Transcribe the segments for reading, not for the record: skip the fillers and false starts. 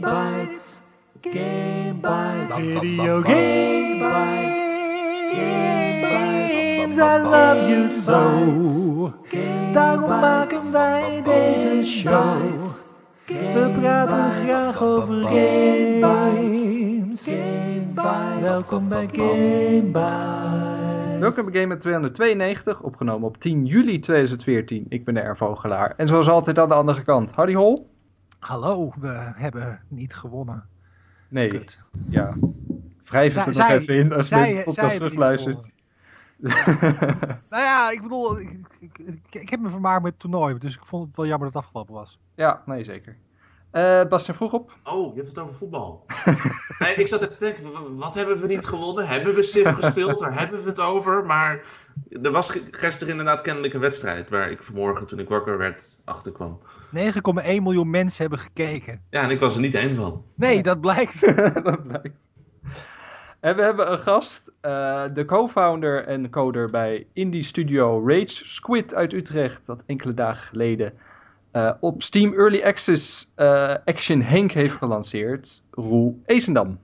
Game Bites, Game Bites, Video Game Bites, Game Bites, I love you so. Daarom maken wij deze show. We praten graag over Game Bites. Welkom bij Game Bites. Welkom bij Game Bites 292, opgenomen op 10 juli 2014. Ik ben de Erwin Vogelaar. En zoals altijd aan de andere kant, Harry Hol. Hallo, we hebben niet gewonnen. Nee, kut. Ja. Wrijf het er nog even in als de podcast terugluistert. Nou ja, ik bedoel, ik heb me vermaakt met het toernooi, dus ik vond het wel jammer dat het afgelopen was. Ja, nee, zeker. Bastien vroeg op. Oh, je hebt het over voetbal. Nee, ik zat even te denken, wat hebben we niet gewonnen? Hebben we Civ gespeeld? Waar hebben we het over? Maar er was gisteren inderdaad kennelijk een wedstrijd waar ik vanmorgen, toen ik wakker werd, achterkwam. 9,1 miljoen mensen hebben gekeken. Ja, en ik was er niet één van. Nee, dat blijkt. Dat blijkt. En we hebben een gast, de co-founder en coder bij indie studio RageSquid uit Utrecht, dat enkele dagen geleden op Steam Early Access Action Henk heeft gelanceerd, Roel Ezendam.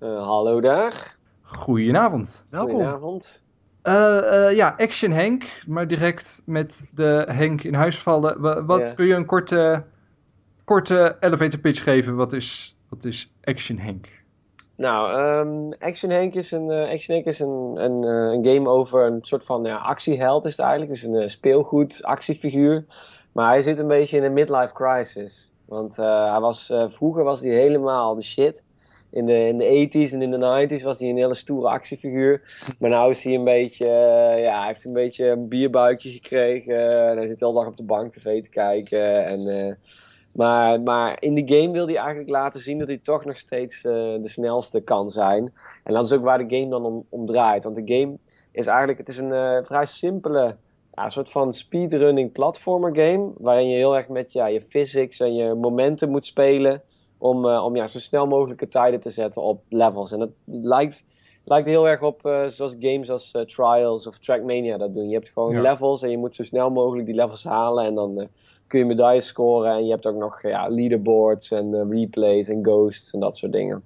Hallo daar. Goedenavond. Welkom. Goedenavond. Ja, Action Henk, maar direct met de Henk in huis vallen. Kun je een korte elevator pitch geven? Wat is Action Henk? Nou, Action Henk is een game over een soort van actieheld is het eigenlijk. Het is een speelgoed actiefiguur. Maar hij zit een beetje in een midlife crisis. Want vroeger was hij helemaal de shit. In de 80's en in de 90's was hij een hele stoere actiefiguur. Maar nu is hij een beetje, hij heeft een beetje een bierbuikje gekregen. Hij zit de hele dag op de bank tv te kijken. Maar in de game wil hij eigenlijk laten zien dat hij toch nog steeds de snelste kan zijn. En dat is ook waar de game dan om draait. Want de game is eigenlijk, het is een vrij simpele, een soort van speedrunning platformer game. Waarin je heel erg met je physics en je momentum moet spelen. Om zo snel mogelijke tijden te zetten op levels. En dat lijkt heel erg op zoals games als Trials of Trackmania dat doen. Je hebt gewoon levels en je moet zo snel mogelijk die levels halen. En dan kun je medailles scoren. En je hebt ook nog leaderboards en replays en ghosts en dat soort dingen.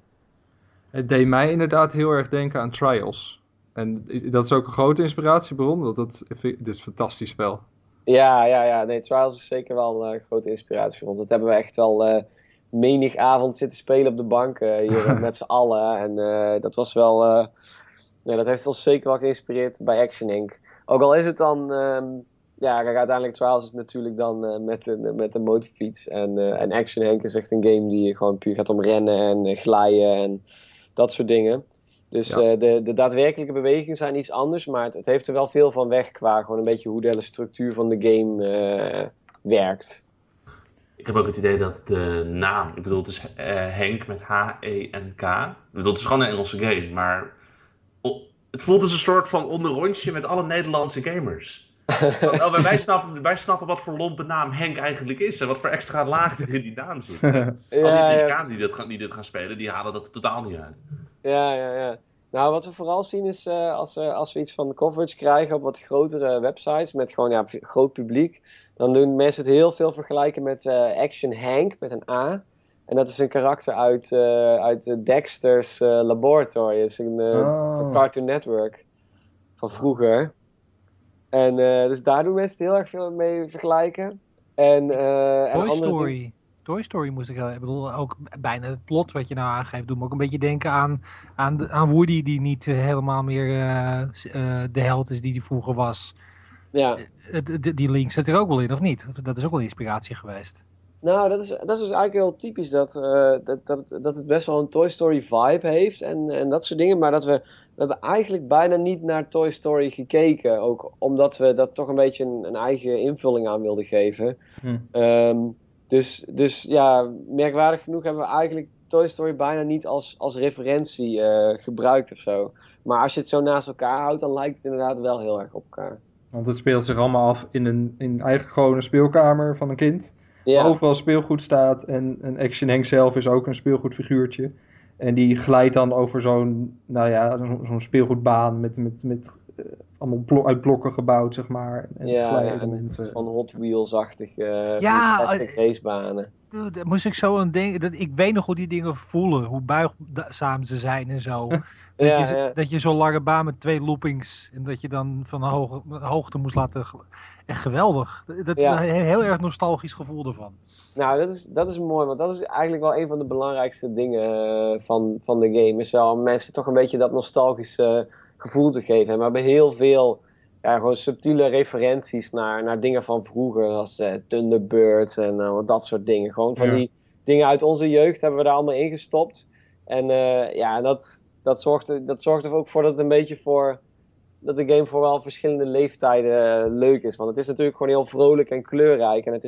Het deed mij inderdaad heel erg denken aan Trials. En dat is ook een grote inspiratiebron, want dit is een fantastisch spel. Ja. Nee, Trials is zeker wel een grote inspiratiebron. Dat hebben we echt wel menig avond zitten spelen op de bank hier met z'n allen. En dat was wel, dat heeft ons zeker wel geïnspireerd bij Action Henk. Ook al is het dan, uiteindelijk Trials is natuurlijk dan met de motorfiets. En Action Henk is echt een game die gewoon puur gaat om rennen en glijden en dat soort dingen. Dus de daadwerkelijke bewegingen zijn iets anders, maar het heeft er wel veel van weg qua gewoon een beetje hoe de hele structuur van de game werkt. Ik heb ook het idee dat de naam, ik bedoel het is Henk met H-E-N-K. Ik bedoel het is gewoon een Engelse game, maar het voelt als een soort van onderrondje met alle Nederlandse gamers. Want wij snappen wat voor lompe naam Henk eigenlijk is en wat voor extra laag er in die naam zit. Al die Amerikanen die dit gaan spelen, die halen dat totaal niet uit. Ja. Nou, wat we vooral zien is als we iets van coverage krijgen op wat grotere websites met gewoon groot publiek, dan doen mensen het heel veel vergelijken met Action Henk met een A. En dat is een karakter uit Dexter's Laboratory. Dat is een Cartoon Network van vroeger. En dus daar doen mensen het heel erg veel mee vergelijken. Toy Story moest ik bedoel, ook bijna het plot wat je nou aangeeft, doet me ook een beetje denken aan Woody, die niet helemaal meer de held is die hij vroeger was. Ja. Die link zit er ook wel in, of niet? Dat is ook wel inspiratie geweest. Nou, dat is dus eigenlijk heel typisch dat het best wel een Toy Story vibe heeft en dat soort dingen. Maar we hebben eigenlijk bijna niet naar Toy Story gekeken. Ook omdat we dat toch een beetje een eigen invulling aan wilden geven. Dus, merkwaardig genoeg hebben we eigenlijk Toy Story bijna niet als referentie gebruikt of zo. Maar als je het zo naast elkaar houdt, dan lijkt het inderdaad wel heel erg op elkaar. Want het speelt zich allemaal af in eigenlijk gewoon een speelkamer van een kind. Ja. Overal speelgoed staat en Action Henk zelf is ook een speelgoedfiguurtje. En die glijdt dan over zo'n speelgoedbaan met allemaal uit blokken gebouwd, zeg maar. En elementen. Van Hot Wheels-achtige racebanen. Daar moest ik zo aan denken. Ik weet nog hoe die dingen voelen. Hoe buigzaam ze zijn en zo. Dat je zo'n lange baan met 2 loopings. En dat je dan van hoogte moest laten. Echt geweldig. Heel erg nostalgisch gevoel ervan. Nou, dat is mooi. Want dat is eigenlijk wel een van de belangrijkste dingen van de game. Is wel mensen toch een beetje dat nostalgische gevoel te geven. Maar bij heel veel gewoon subtiele referenties naar dingen van vroeger. Als Thunderbirds en dat soort dingen. Gewoon van die dingen uit onze jeugd hebben we daar allemaal in gestopt. En dat zorgt er ook voor dat het een beetje voor... dat de game voor wel verschillende leeftijden leuk is. Want het is natuurlijk gewoon heel vrolijk en kleurrijk. En het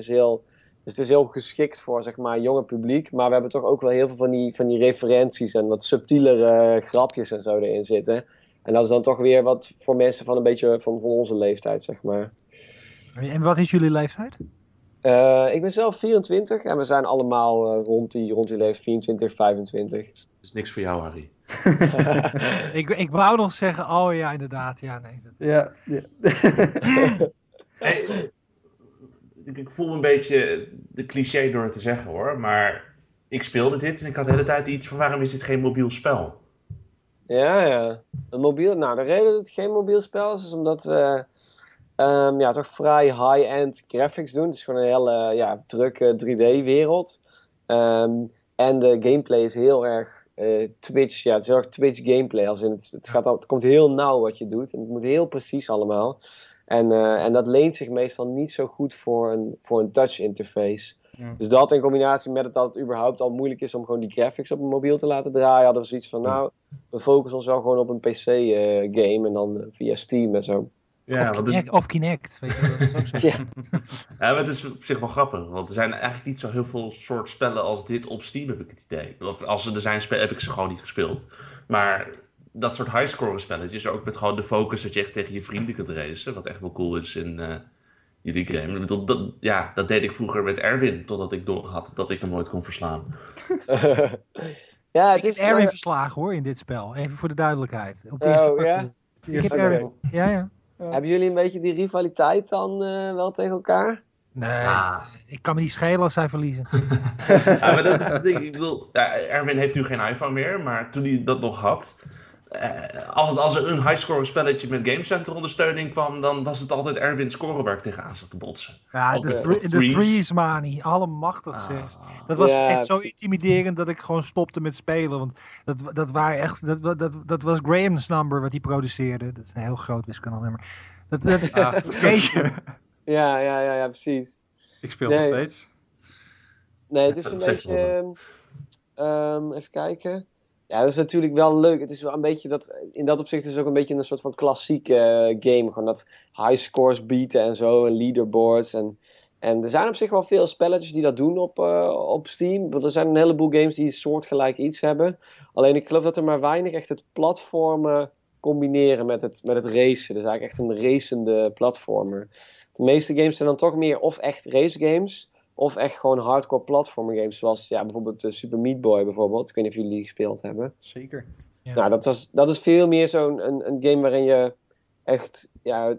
is heel geschikt voor, zeg maar, jonge publiek. Maar we hebben toch ook wel heel veel van die referenties en wat subtielere grapjes en zo erin zitten. En dat is dan toch weer wat voor mensen van een beetje van onze leeftijd, zeg maar. En wat is jullie leeftijd? Ik ben zelf 24 en we zijn allemaal rond die leeftijd, 24, 25. Dat is niks voor jou, Harry. ik wou nog zeggen, oh ja, inderdaad. Ja, nee. Dat is... Ik voel me een beetje de cliché door het te zeggen, hoor. Maar ik speelde dit en ik had de hele tijd iets van, waarom is dit geen mobiel spel? Ja. De reden dat het geen mobiel spel is, is omdat we toch vrij high-end graphics doen. Het is gewoon een hele drukke 3D-wereld. En de gameplay is heel erg Twitch. Ja, het is heel erg Twitch gameplay. Als in het komt heel nauw wat je doet. En het moet heel precies allemaal. En dat leent zich meestal niet zo goed voor een touch interface. Ja. Dus dat in combinatie met dat het überhaupt al moeilijk is om gewoon die graphics op een mobiel te laten draaien, hadden we zoiets van, we focussen ons wel gewoon op een PC-game en dan via Steam en zo. Ja, of Kinect, weet je, dat is ook zo. Maar het is op zich wel grappig, want er zijn eigenlijk niet zo heel veel soort spellen als dit op Steam, heb ik het idee. Als ze er zijn, heb ik ze gewoon niet gespeeld. Maar dat soort highscore spelletjes, ook met gewoon de focus dat je echt tegen je vrienden kunt racen, wat echt wel cool is in jullie game. Ik bedoel, dat deed ik vroeger met Erwin, totdat ik doorhad dat ik hem nooit kon verslaan. Ik heb Erwin verslagen, hoor, in dit spel, even voor de duidelijkheid. Op de eerste Ik heb Erwin, ja. Hebben jullie een beetje die rivaliteit dan wel tegen elkaar? Nee, ik kan me niet schelen als zij verliezen. Maar dat is het ding. Ik bedoel, Erwin heeft nu geen iPhone meer, maar toen hij dat nog had, altijd als er een highscore spelletje met Gamecenter ondersteuning kwam, dan was het altijd Erwin's scorewerk tegenaan zat te botsen. Ja, de threes, manie. Allemachtig, zeg. Dat was echt zo intimiderend dat ik gewoon stopte met spelen. Want dat was Graham's number wat hij produceerde. Dat is een heel groot wiskundig nummer. Dat is een ja, precies. Ik speel nog steeds. Nee, het is een beetje... even kijken... Ja, dat is natuurlijk wel leuk. Het is wel een beetje dat, in dat opzicht is het ook een beetje een soort van klassieke game. Gewoon dat high scores bieden en zo. En leaderboards. En er zijn op zich wel veel spelletjes die dat doen op Steam. Want er zijn een heleboel games die soortgelijk iets hebben. Alleen ik geloof dat er maar weinig echt het platformen combineren met het racen. Dus eigenlijk echt een racende platformer. De meeste games zijn dan toch meer of echt race games, of echt gewoon hardcore platformer games, zoals bijvoorbeeld Super Meat Boy bijvoorbeeld. Ik weet niet of jullie die gespeeld hebben. Zeker. Ja. Nou, dat is veel meer zo'n een game waarin je echt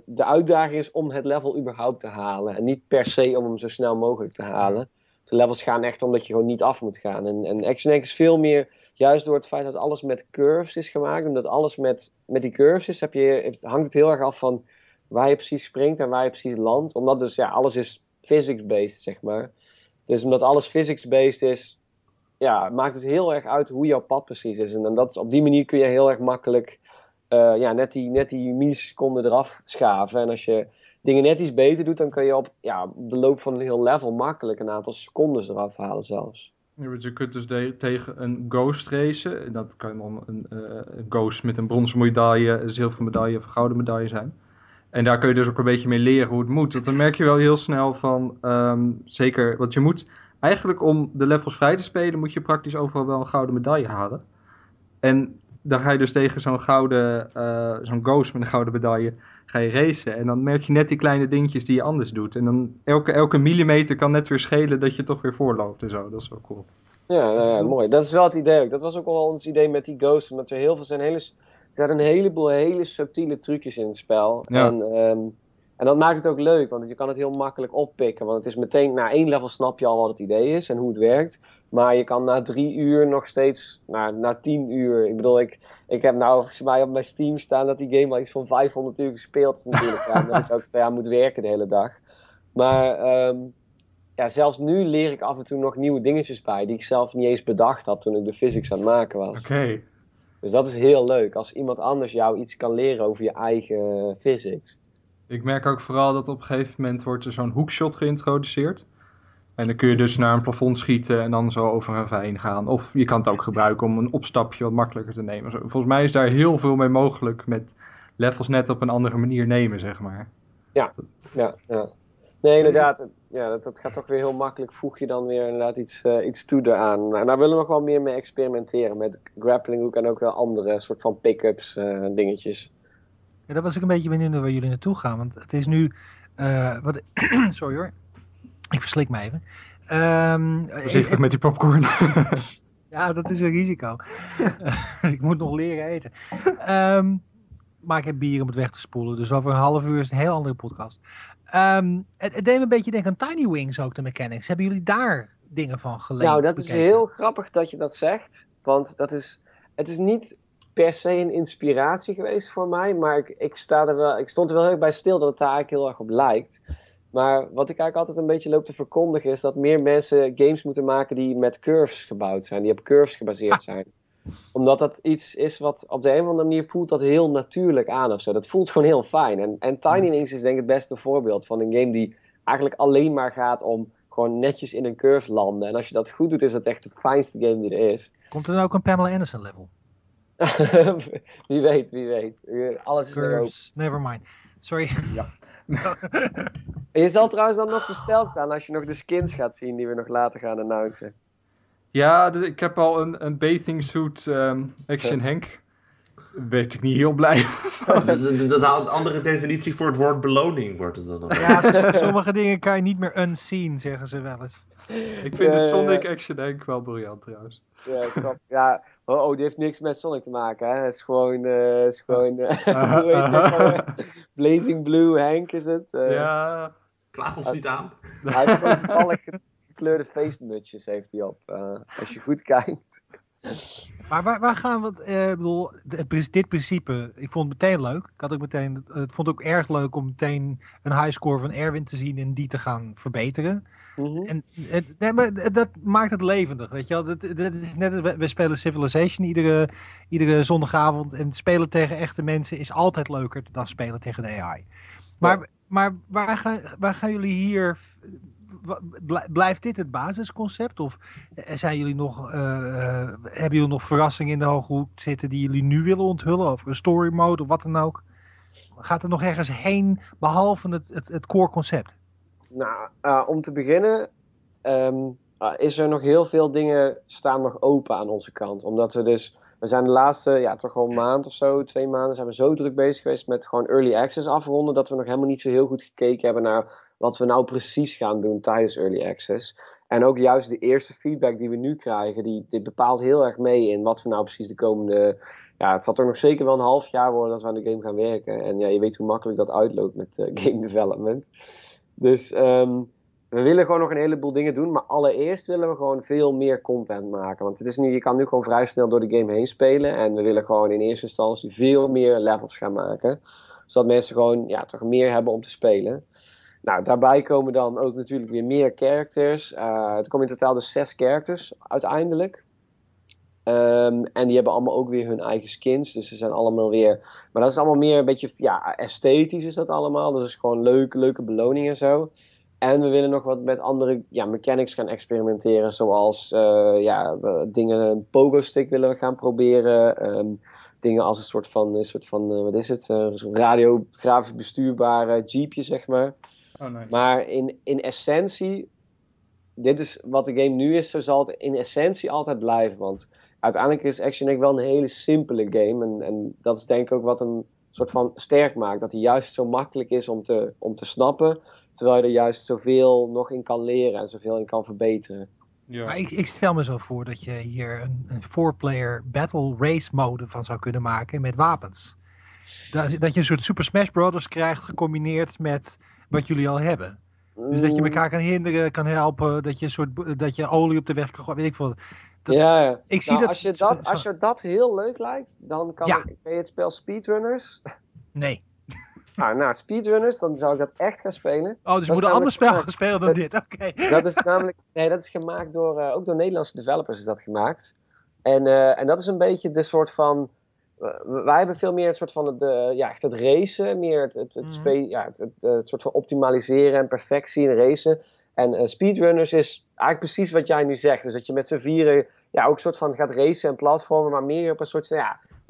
de uitdaging is om het level überhaupt te halen. En niet per se om hem zo snel mogelijk te halen. De levels gaan echt omdat je gewoon niet af moet gaan. En Action Henk is veel meer, juist door het feit dat alles met curves is gemaakt, omdat alles met die curves is, hangt het heel erg af van waar je precies springt en waar je precies landt. Omdat dus alles is physics-based, zeg maar. Dus omdat alles physics-based is, maakt het heel erg uit hoe jouw pad precies is. En dat is, op die manier kun je heel erg makkelijk net die milliseconden eraf schaven. En als je dingen net iets beter doet, dan kun je op de loop van een heel level makkelijk een aantal secondes eraf halen zelfs. Ja, je kunt dus tegen een ghost racen. En dat kan dan een ghost met een bronzen medaille, een zilveren medaille of een gouden medaille zijn. En daar kun je dus ook een beetje mee leren hoe het moet. Want dan merk je wel heel snel van, zeker, want je moet eigenlijk om de levels vrij te spelen, moet je praktisch overal wel een gouden medaille halen. En dan ga je dus tegen zo'n ghost met een gouden medaille, ga je racen. En dan merk je net die kleine dingetjes die je anders doet. En dan elke millimeter kan net weer schelen dat je toch weer voorloopt en zo. Dat is wel cool. Ja, mooi. Dat is wel het idee ook. Dat was ook al ons idee met die ghosts, omdat er heel veel zijn hele... Er zitten een heleboel hele subtiele trucjes in het spel. Ja. En dat maakt het ook leuk, want je kan het heel makkelijk oppikken. Want het is meteen, na 1 level snap je al wat het idee is en hoe het werkt. Maar je kan na 3 uur nog steeds, na 10 uur... Ik bedoel, ik heb nou volgens mij op mijn Steam staan dat die game al iets van 500 uur gespeeld is natuurlijk. Ja, dat ik ook moet werken de hele dag. Maar zelfs nu leer ik af en toe nog nieuwe dingetjes bij, die ik zelf niet eens bedacht had toen ik de physics aan het maken was. Oké. Dus dat is heel leuk, als iemand anders jou iets kan leren over je eigen physics. Ik merk ook vooral dat op een gegeven moment wordt er zo'n hoekshot geïntroduceerd. En dan kun je dus naar een plafond schieten en dan zo over een veen gaan. Of je kan het ook gebruiken om een opstapje wat makkelijker te nemen. Volgens mij is daar heel veel mee mogelijk met levels net op een andere manier nemen, zeg maar. Ja. Nee, inderdaad. Ja, dat gaat toch weer heel makkelijk. Voeg je dan weer inderdaad iets toe eraan. Nou, daar willen we nog wel meer mee experimenteren. Met grappling hook en ook wel andere soort van pick-ups dingetjes. Ja, dat was ik een beetje benieuwd naar waar jullie naartoe gaan. Want het is nu... sorry hoor. Ik verslik mij even. Voorzichtig met die popcorn. Ja, dat is een risico. Ik moet nog leren eten. Maar ik heb bier om het weg te spoelen. Dus over een half uur is een heel andere podcast. Het deed me een beetje denken aan Tiny Wings ook, de mechanics. Hebben jullie daar dingen van geleerd? Nou, dat is heel grappig dat je dat zegt. Want het is niet per se een inspiratie geweest voor mij. Maar ik stond er wel heel erg bij stil dat het daar eigenlijk heel erg op lijkt. Maar wat ik eigenlijk altijd een beetje loop te verkondigen is dat meer mensen games moeten maken die met curves gebouwd zijn. Die op curves gebaseerd zijn. Omdat dat iets is wat op de een of andere manier voelt dat heel natuurlijk aan of zo. Dat voelt gewoon heel fijn. En Tiny Wings is denk ik het beste voorbeeld van een game die eigenlijk alleen maar gaat om gewoon netjes in een curve landen. En als je dat goed doet is dat echt de fijnste game die er is. Komt er nou ook een Pamela Anderson level? Wie weet. Alles is er ook. Nevermind. Sorry. Ja. En je zal trouwens dan nog versteld staan als je nog de skins gaat zien die we nog later gaan announcen. Ja, dus ik heb al een bathing suit Action Henk. Weet ik niet heel blij. Dat haalt een andere definitie voor het woord beloning, wordt het dan ook. Ja, sommige dingen kan je niet meer unseen, zeggen ze wel eens. Ik vind de Sonic Action Henk wel briljant trouwens. Ja, klopt. Ja. Oh, die heeft niks met Sonic te maken, hè? Het is gewoon... Blazing Blue Henk is het. Ja, klaag ons niet aan. Hij heeft gewoon toevallig gekleurde feestmutsjes heeft hij op, als je goed kijkt. Maar waar gaan we... Ik bedoel, dit principe, ik vond het meteen leuk. Ik vond het ook erg leuk om meteen een highscore van Erwin te zien en die te gaan verbeteren. Mm-hmm. Maar dat maakt het levendig, weet je wel. Dat is net, we spelen Civilization iedere zondagavond en spelen tegen echte mensen is altijd leuker dan spelen tegen de AI. Maar waar gaan jullie hier... Blijft dit het basisconcept? Of zijn jullie nog, hebben jullie nog verrassingen in de hoge hoek zitten die jullie nu willen onthullen? Of een story mode of wat dan ook? Gaat er nog ergens heen behalve het core concept? Nou, om te beginnen is er nog heel veel dingen staan nog open aan onze kant. Omdat we zijn de laatste, toch wel een maand of zo, 2 maanden zijn we zo druk bezig geweest met gewoon early access afronden dat we nog helemaal niet zo heel goed gekeken hebben naar wat we nou precies gaan doen tijdens Early Access. En ook juist de eerste feedback die we nu krijgen, die bepaalt heel erg mee in wat we nou precies de komende... Ja, het zal toch nog zeker wel een half jaar worden dat we aan de game gaan werken. En ja, je weet hoe makkelijk dat uitloopt met game development. Dus we willen gewoon nog een heleboel dingen doen, maar allereerst willen we gewoon veel meer content maken. Want het is nu, je kan nu gewoon vrij snel door de game heen spelen en we willen gewoon in eerste instantie veel meer levels gaan maken. Zodat mensen gewoon toch meer hebben om te spelen. Nou, daarbij komen dan ook natuurlijk weer meer characters. Er komen in totaal dus 6 characters uiteindelijk. En die hebben allemaal ook weer hun eigen skins. Dus ze zijn allemaal weer... Maar dat is allemaal meer een beetje... Ja, esthetisch is dat allemaal. Dat is gewoon leuke beloningen en zo. En we willen nog wat met andere mechanics gaan experimenteren. Zoals dingen... Een pogo-stick willen we gaan proberen. Dingen als een soort van wat is het? Radiografisch bestuurbare jeepje, zeg maar. Oh, nice. Maar in essentie, dit is wat de game nu is, zo zal het in essentie altijd blijven. Want uiteindelijk is Action Henk wel een hele simpele game. En dat is denk ik ook wat hem soort van sterk maakt. Dat hij juist zo makkelijk is om te snappen. Terwijl je er juist zoveel nog in kan leren en zoveel in kan verbeteren. Ja. Maar ik stel me zo voor dat je hier een 4-player battle race mode van zou kunnen maken met wapens. Dat je een soort Super Smash Brothers krijgt gecombineerd met wat jullie al hebben. Dus dat je elkaar kan hinderen, kan helpen, dat je olie op de weg kan gooien, weet ik veel. Ja, als je dat heel leuk lijkt, dan kan ben je het spel Speedrunners? Nee. Nou, Speedrunners, dan zou ik dat echt gaan spelen. Oh, dus we moeten een ander spel gaan spelen dan dit, oké. Okay. Dat is namelijk, dat is gemaakt door, ook door Nederlandse developers is dat gemaakt. En dat is een beetje de soort van, wij hebben veel meer het soort van, echt het racen, meer het soort van optimaliseren en perfectie in racen. En Speedrunners is eigenlijk precies wat jij nu zegt. Dus dat je met z'n vieren ook een soort van gaat racen en platformen, maar meer op een soort van,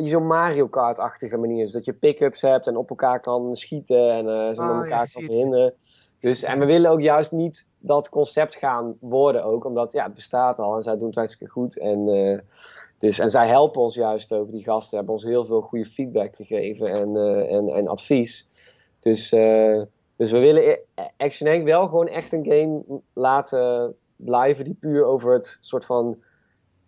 zo'n Mario Kart-achtige manier. Dus dat je pick-ups hebt en op elkaar kan schieten en elkaar kan verhinderen. Dus, en we willen ook juist niet dat concept gaan worden ook, omdat het bestaat al en zij doen het hartstikke goed. En zij helpen ons juist ook, die gasten hebben ons heel veel goede feedback gegeven en advies. Dus we willen Action Henk wel gewoon echt een game laten blijven die puur over het soort van...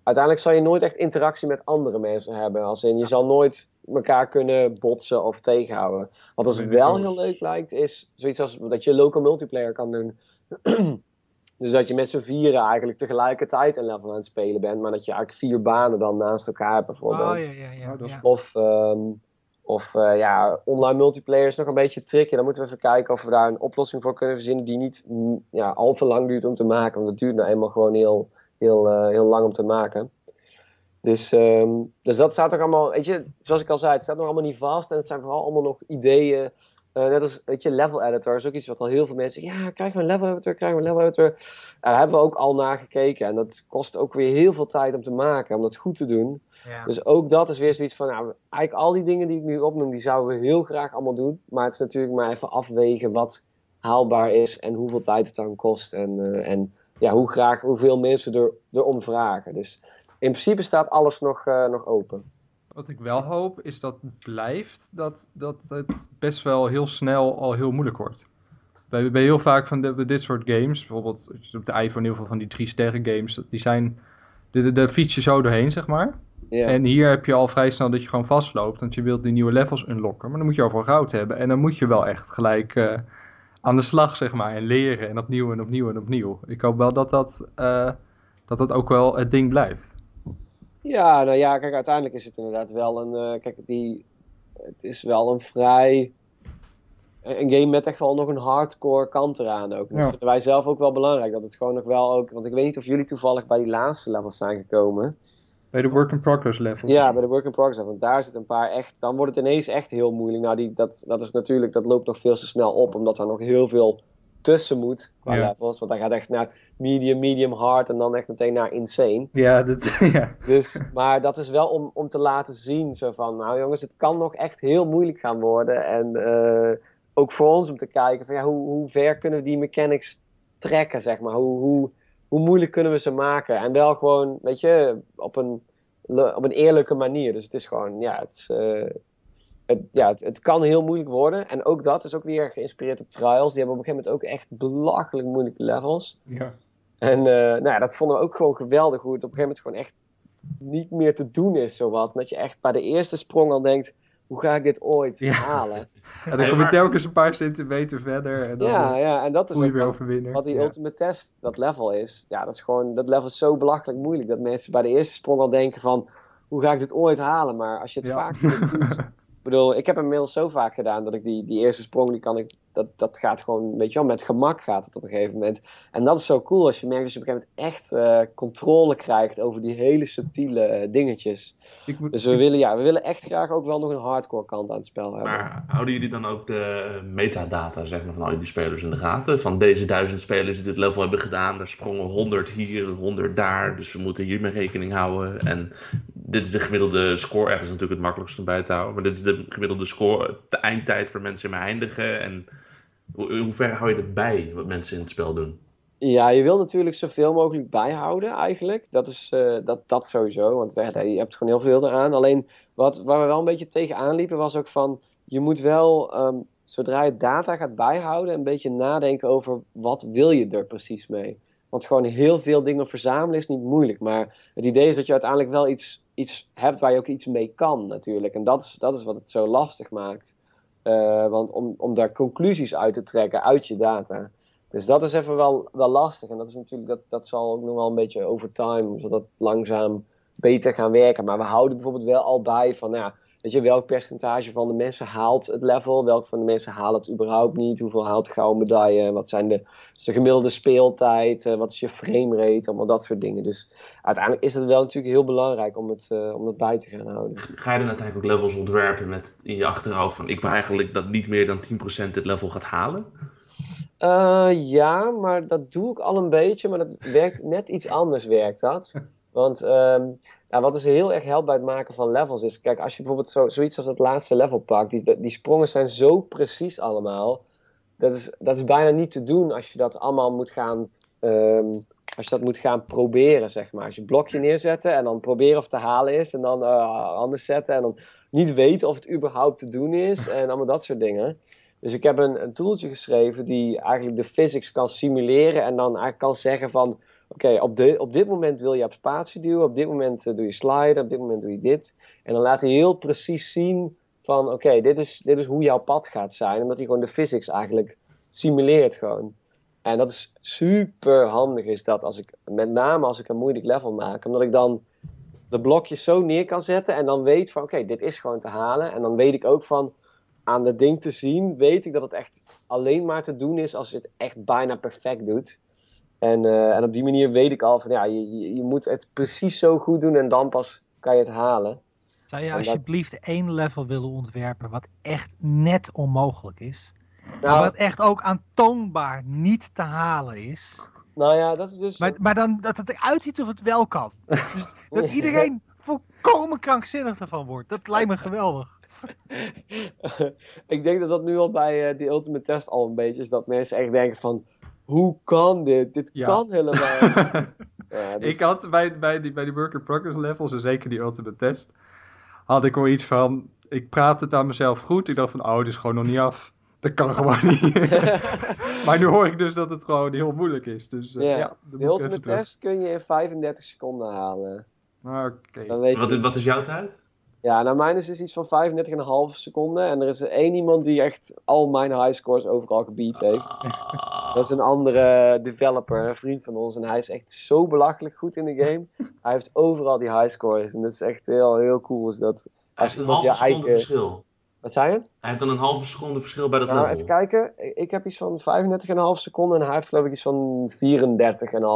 Uiteindelijk zal je nooit echt interactie met andere mensen hebben. Als in, je zal nooit elkaar kunnen botsen of tegenhouden. Wat ons wel heel leuk lijkt is zoiets als dat je local multiplayer kan doen. Dus dat je met z'n vieren eigenlijk tegelijkertijd een level aan het spelen bent. Maar dat je eigenlijk 4 banen dan naast elkaar hebt bijvoorbeeld. Oh, ja. Dus Of online multiplayer is nog een beetje tricky. Dan moeten we even kijken of we daar een oplossing voor kunnen verzinnen die niet al te lang duurt om te maken. Want dat duurt nou eenmaal gewoon heel lang om te maken. Dus dat staat ook allemaal, weet je, zoals ik al zei, het staat nog allemaal niet vast. En het zijn vooral allemaal nog ideeën. Net als, weet je, level editor is ook iets wat al heel veel mensen zeggen. Ja, krijgen we een level editor. Daar hebben we ook al naar gekeken. En dat kost ook weer heel veel tijd om te maken, om dat goed te doen. Ja. Dus ook dat is weer zoiets van, eigenlijk al die dingen die ik nu opnoem, die zouden we heel graag allemaal doen. Maar het is natuurlijk maar even afwegen wat haalbaar is en hoeveel tijd het dan kost. En hoeveel mensen erom vragen. Dus in principe staat alles nog open. Wat ik wel hoop is dat het blijft, dat het best wel heel snel al heel moeilijk wordt. Bij heel vaak van dit soort games, bijvoorbeeld op de iPhone in ieder geval van die 3-sterren games, die zijn, daar fiets je zo doorheen, zeg maar. Yeah. En hier heb je al vrij snel dat je gewoon vastloopt, want je wilt die nieuwe levels unlocken, maar dan moet je overal goud hebben. En dan moet je wel echt gelijk aan de slag, zeg maar, en leren en opnieuw en opnieuw en opnieuw. Ik hoop wel dat ook wel het ding blijft. Ja, nou ja, kijk, uiteindelijk is het inderdaad wel een... het is wel een vrij... Een game met echt wel nog een hardcore kant eraan ook. Dat vinden wij zelf ook wel belangrijk. Dat het gewoon nog wel ook... Want ik weet niet of jullie toevallig bij die laatste levels zijn gekomen. Bij de work-in-progress levels. Ja, bij de work-in-progress levels. Want daar zit een paar echt... Dan wordt het ineens echt heel moeilijk. Nou, dat is natuurlijk... Dat loopt nog veel te snel op, omdat er nog heel veel tussen moet qua levels. Want hij gaat echt naar medium, hard en dan echt meteen naar insane. Ja, Dus, maar dat is wel om te laten zien zo van, nou jongens, het kan nog echt heel moeilijk gaan worden. En ook voor ons om te kijken van, hoe ver kunnen we die mechanics trekken, zeg maar. Hoe moeilijk kunnen we ze maken? En wel gewoon, weet je, op een eerlijke manier. Dus het is gewoon, Het kan heel moeilijk worden. En ook dat is ook weer geïnspireerd op Trials. Die hebben op een gegeven moment ook echt belachelijk moeilijke levels. Ja. En dat vonden we ook gewoon geweldig. Hoe het op een gegeven moment gewoon echt niet meer te doen is. Zowat. Dat je echt bij de eerste sprong al denkt, hoe ga ik dit ooit halen? En dan kom je telkens een paar centimeter verder. En dan en dat is ook weer overwinnen. Wat die ultimate test, dat level is. Ja, dat is gewoon, dat level is zo belachelijk moeilijk. Dat mensen bij de eerste sprong al denken van, hoe ga ik dit ooit halen? Maar als je het vaak doet... Ik bedoel, ik heb hem inmiddels zo vaak gedaan dat ik die eerste sprong, die kan ik, dat gaat gewoon, weet je wel, met gemak gaat het op een gegeven moment. En dat is zo cool als je merkt dat je op een gegeven moment echt controle krijgt over die hele subtiele dingetjes. We willen echt graag ook wel nog een hardcore kant aan het spel hebben. Maar houden jullie dan ook de metadata, zeg maar, van al die spelers in de gaten? Van deze 1000 spelers die dit level hebben gedaan, daar sprongen 100 hier, 100 daar, dus we moeten hiermee rekening houden. En dit is de gemiddelde score, dat is natuurlijk het makkelijkste om bij te houden, maar dit is de gemiddelde score, de eindtijd voor mensen in mijn eindigen. En hoe ver hou je erbij wat mensen in het spel doen? Ja, je wil natuurlijk zoveel mogelijk bijhouden eigenlijk. Dat is dat sowieso, want je hebt gewoon heel veel eraan. Alleen, waar we wel een beetje tegenaan liepen was ook van, je moet wel, zodra je data gaat bijhouden, een beetje nadenken over wat wil je er precies mee. Want gewoon heel veel dingen verzamelen is niet moeilijk. Maar het idee is dat je uiteindelijk wel iets hebt waar je ook iets mee kan natuurlijk. En dat is wat het zo lastig maakt. Want om daar conclusies uit te trekken uit je data. Dus dat is even wel lastig. En dat is natuurlijk, dat zal ook nog wel een beetje over time, zodat langzaam beter gaan werken. Maar we houden bijvoorbeeld wel al bij van, nou ja, weet je, welk percentage van de mensen haalt het level? Welk van de mensen haalt het überhaupt niet? Hoeveel haalt gouden medaille? Wat zijn de gemiddelde speeltijd? Wat is je framerate? Allemaal dat soort dingen. Dus uiteindelijk is het wel natuurlijk heel belangrijk om dat bij te gaan houden. Ga je dan uiteindelijk ook levels ontwerpen met in je achterhoofd van, ik wil eigenlijk dat niet meer dan 10% dit level gaat halen? Ja, maar dat doe ik al een beetje, maar dat werkt net iets anders werkt dat. Want nou, wat dus heel erg helpt bij het maken van levels is, kijk, als je bijvoorbeeld zoiets als dat laatste level pakt, die sprongen zijn zo precies allemaal, dat is bijna niet te doen als je dat allemaal moet gaan, proberen, zeg maar. Als je een blokje neerzetten en dan proberen of te halen is en dan anders zetten en dan niet weten of het überhaupt te doen is en allemaal dat soort dingen. Dus ik heb een tooltje geschreven die eigenlijk de physics kan simuleren en dan eigenlijk kan zeggen van, oké, op dit moment wil je op spatie duwen, op dit moment doe je sliden, op dit moment doe je dit. En dan laat hij heel precies zien van, oké, dit is hoe jouw pad gaat zijn. Omdat hij gewoon de physics eigenlijk simuleert gewoon. En dat is super handig is dat, met name als ik een moeilijk level maak. Omdat ik dan de blokjes zo neer kan zetten en dan weet van, oké, dit is gewoon te halen. En dan weet ik ook van, aan dat ding te zien, weet ik dat het echt alleen maar te doen is als je het echt bijna perfect doet. En op die manier weet ik al van, ja, je moet het precies zo goed doen en dan pas kan je het halen. Zou je alsjeblieft één level willen ontwerpen wat echt net onmogelijk is? Nou, wat echt ook aantoonbaar niet te halen is? Nou ja, dat is dus... Maar dan dat het eruit ziet of het wel kan. Dus dat iedereen volkomen krankzinnig ervan wordt. Dat lijkt me geweldig. Ik denk dat nu al bij die Ultimate Test al een beetje is dat mensen echt denken van, hoe kan dit? Dit kan helemaal. Ja, dus... Ik had bij die Work in Progress levels, en zeker die Ultimate Test, had ik wel iets van, ik praat het aan mezelf goed. Ik dacht van, dit is gewoon nog niet af. Dat kan gewoon niet. Maar nu hoor ik dus dat het gewoon heel moeilijk is. Dus, ja, de Ultimate Test kun je in 35 seconden halen. Okay. Wat is jouw tijd? Ja, nou mijn is dus iets van 35,5 seconden. En er is één iemand die echt al mijn highscores overal gebeat heeft. Dat is een andere developer, een vriend van ons. En hij is echt zo belachelijk goed in de game. Hij heeft overal die highscores. En dat is echt heel cool. Dus dat, hij heeft een halve seconde verschil. Wat zei je? Hij heeft dan een halve seconde verschil bij dat level. Even kijken. Ik heb iets van 35,5 seconden. En hij heeft geloof ik iets van 34,5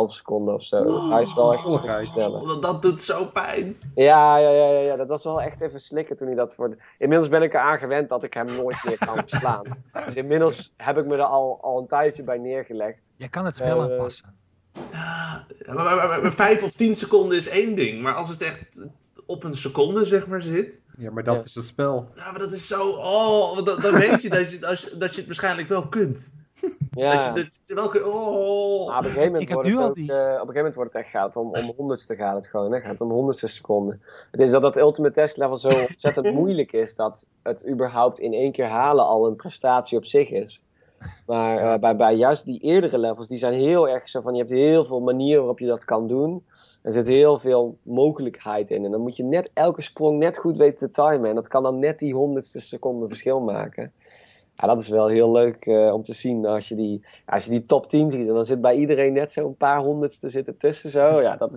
seconden of zo. Hij is wel echt sneller. Dat doet zo pijn. Ja. Dat was wel echt even slikken toen hij dat voor... Inmiddels ben ik eraan gewend dat ik hem nooit meer kan verslaan. Dus inmiddels heb ik me er al een tijdje bij neergelegd. Je kan het wel aanpassen. Maar 5 of 10 seconden is één ding. Maar als het echt op een seconde zeg maar zit... Ja, maar dat is het spel. Ja, maar dat is zo... dan weet je dat je het waarschijnlijk wel kunt. Ja. Op een gegeven moment wordt het echt gaat om honderdste gaat het gewoon. Het gaat om honderdste seconden. Het is dat Ultimate Test level zo ontzettend moeilijk is dat het überhaupt in één keer halen al een prestatie op zich is. Maar bij juist die eerdere levels, die zijn heel erg zo van, je hebt heel veel manieren waarop je dat kan doen. Er zit heel veel mogelijkheid in. En dan moet je net elke sprong net goed weten te timen. En dat kan dan net die 100ste seconde verschil maken. Ja, dat is wel heel leuk om te zien. Als je die top 10 ziet. En dan zit bij iedereen net zo'n paar 100ste zitten tussen. Zo. Ja, dat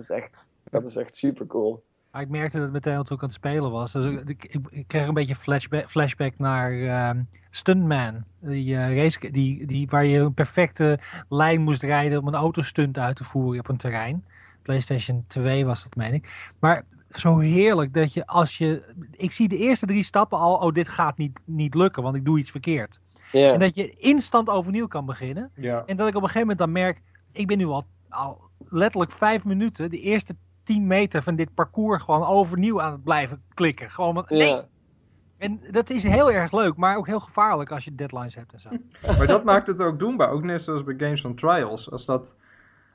is echt super cool. Maar ik merkte dat meteen toen ik aan het spelen was. Dus ik kreeg een beetje flashback naar Stuntman. Die race waar je een perfecte lijn moest rijden om een autostunt uit te voeren op een terrein. PlayStation 2 was dat, meen ik. Maar zo heerlijk dat je ik zie de eerste 3 stappen al, dit gaat niet lukken, want ik doe iets verkeerd. Yeah. En dat je instant overnieuw kan beginnen. Yeah. En dat ik op een gegeven moment dan merk, ik ben nu al letterlijk 5 minuten de eerste 10 meter van dit parcours gewoon overnieuw aan het blijven klikken. Gewoon want, nee. En dat is heel erg leuk, maar ook heel gevaarlijk als je deadlines hebt en zo. Maar dat maakt het ook doenbaar. Ook net zoals bij games van Trials.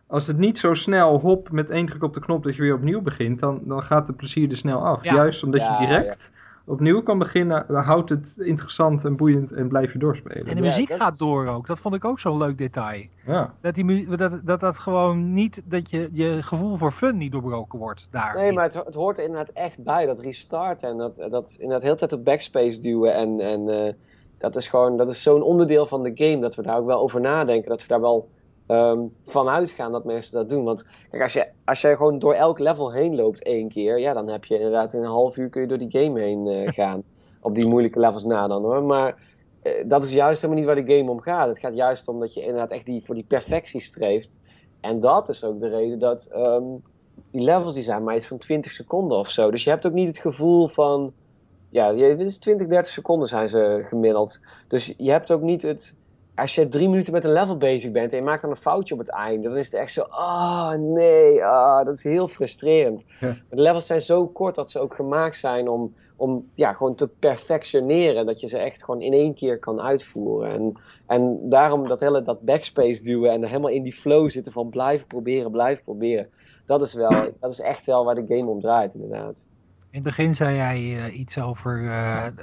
Als het niet zo snel met één druk op de knop dat je weer opnieuw begint, dan gaat het plezier er snel af. Ja. Juist omdat je direct opnieuw kan beginnen, houdt het interessant en boeiend en blijf je doorspelen. En de muziek gaat door ook. Dat vond ik ook zo'n leuk detail. Ja. Dat, dat gewoon niet, dat je gevoel voor fun niet doorbroken wordt daar. Nee, maar het hoort er inderdaad echt bij. Dat restarten en dat inderdaad heel de tijd op backspace duwen. Dat is zo'n onderdeel van de game. Dat we daar ook wel over nadenken. Dat we daar wel vanuit gaan dat mensen dat doen. Want kijk, als je gewoon door elk level heen loopt één keer, ja, dan heb je inderdaad in een half uur kun je door die game heen gaan. Op die moeilijke levels na dan hoor. Maar dat is juist helemaal niet waar de game om gaat. Het gaat juist om dat je inderdaad echt voor die perfectie streeft. En dat is ook de reden dat die levels die zijn maar iets van 20 seconden of zo. Dus je hebt ook niet het gevoel van, ja, dit is 20, 30 seconden zijn ze gemiddeld. Dus je hebt ook niet het... Als je 3 minuten met een level bezig bent en je maakt dan een foutje op het einde, dan is het echt zo, dat is heel frustrerend. Ja. De levels zijn zo kort dat ze ook gemaakt zijn om gewoon te perfectioneren, dat je ze echt gewoon in één keer kan uitvoeren. En daarom dat backspace duwen en er helemaal in die flow zitten van blijven proberen. Dat is echt wel waar de game om draait inderdaad. In het begin zei jij iets over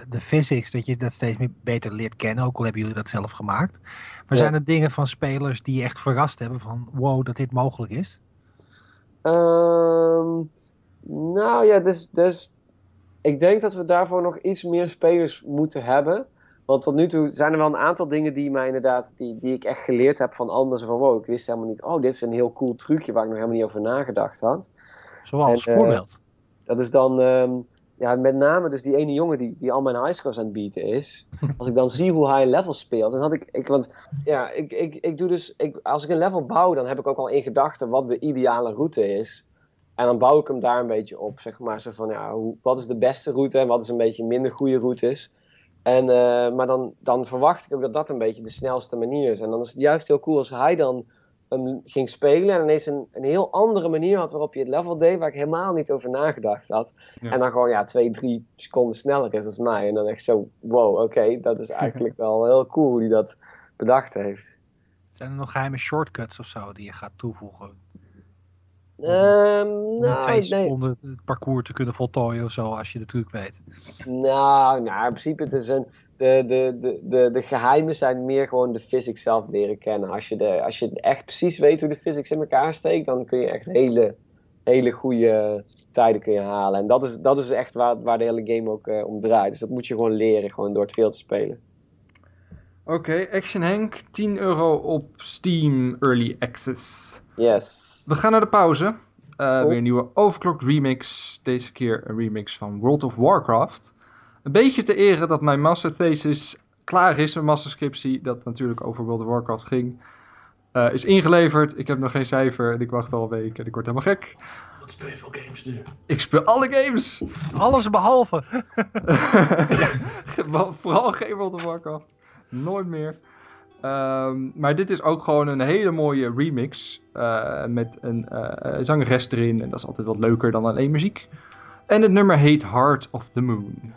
de physics, dat je dat steeds meer beter leert kennen, ook al hebben jullie dat zelf gemaakt. Maar zijn er dingen van spelers die je echt verrast hebben van, wow, dat dit mogelijk is? Dus ik denk dat we daarvoor nog iets meer spelers moeten hebben. Want tot nu toe zijn er wel een aantal dingen die mij inderdaad, die ik echt geleerd heb van anderen. Van, wow, ik wist helemaal niet, dit is een heel cool trucje waar ik nog helemaal niet over nagedacht had. Zoals voorbeeld? Dat is dan, met name dus die ene jongen die al mijn highscores aan het beaten is. Als ik dan zie hoe hij een level speelt, dan had ik want ja, ik doe dus, als ik een level bouw, dan heb ik ook al in gedachten wat de ideale route is. En dan bouw ik hem daar een beetje op, zeg maar, zo van, ja, wat is de beste route en wat is een beetje minder goede route is. Maar dan verwacht ik ook dat dat een beetje de snelste manier is. En dan is het juist heel cool als hij dan ging spelen en ineens een heel andere manier had waarop je het level deed, waar ik helemaal niet over nagedacht had. Ja. En dan gewoon 2-3 seconden sneller is dan mij. En dan echt zo, wow, oké, dat is eigenlijk wel heel cool hoe hij dat bedacht heeft. Zijn er nog geheime shortcuts of zo die je gaat toevoegen? Om 2 seconden het parcours te kunnen voltooien of zo, als je de truc weet. In principe het is de geheimen zijn meer gewoon de physics zelf leren kennen. Als je echt precies weet hoe de physics in elkaar steekt, dan kun je echt hele, hele goede tijden kun je halen. En dat is echt waar de hele game ook om draait. Dus dat moet je gewoon leren, gewoon door het veel te spelen. Oké, Action Henk, €10 op Steam Early Access. Yes. We gaan naar de pauze. Weer een nieuwe Overclocked Remix. Deze keer een remix van World of Warcraft. Een beetje te eren dat mijn masterthesis klaar is, mijn masterscriptie, dat natuurlijk over World of Warcraft ging, is ingeleverd. Ik heb nog geen cijfer en ik wacht al een week en ik word helemaal gek. Wat speel je veel games nu? Ik speel alle games! Alles behalve! Vooral geen World of Warcraft. Nooit meer. Maar dit is ook gewoon een hele mooie remix met een zangeres erin en dat is altijd wat leuker dan alleen muziek. En het nummer heet Heart of the Moon.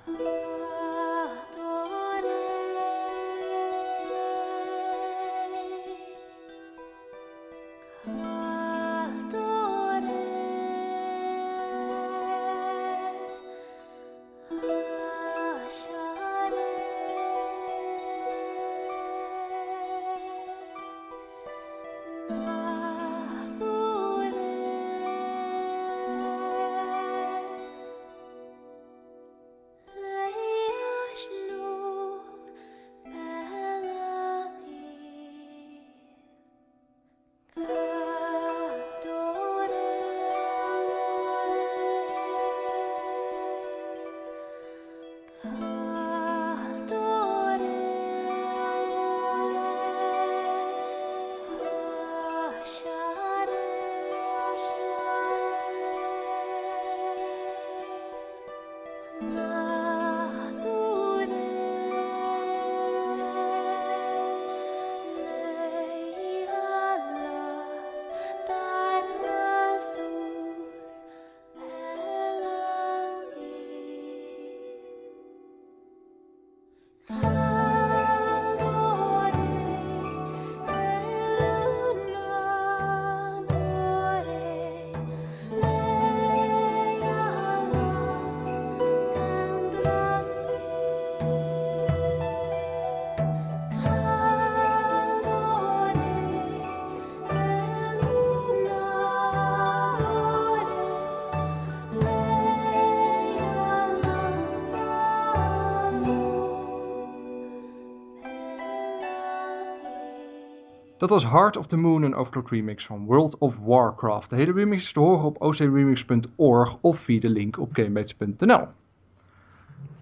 Dat was Heart of the Moon, een Overclocked Remix van World of Warcraft. De hele remix is te horen op ocremix.org of via de link op gamebaits.nl.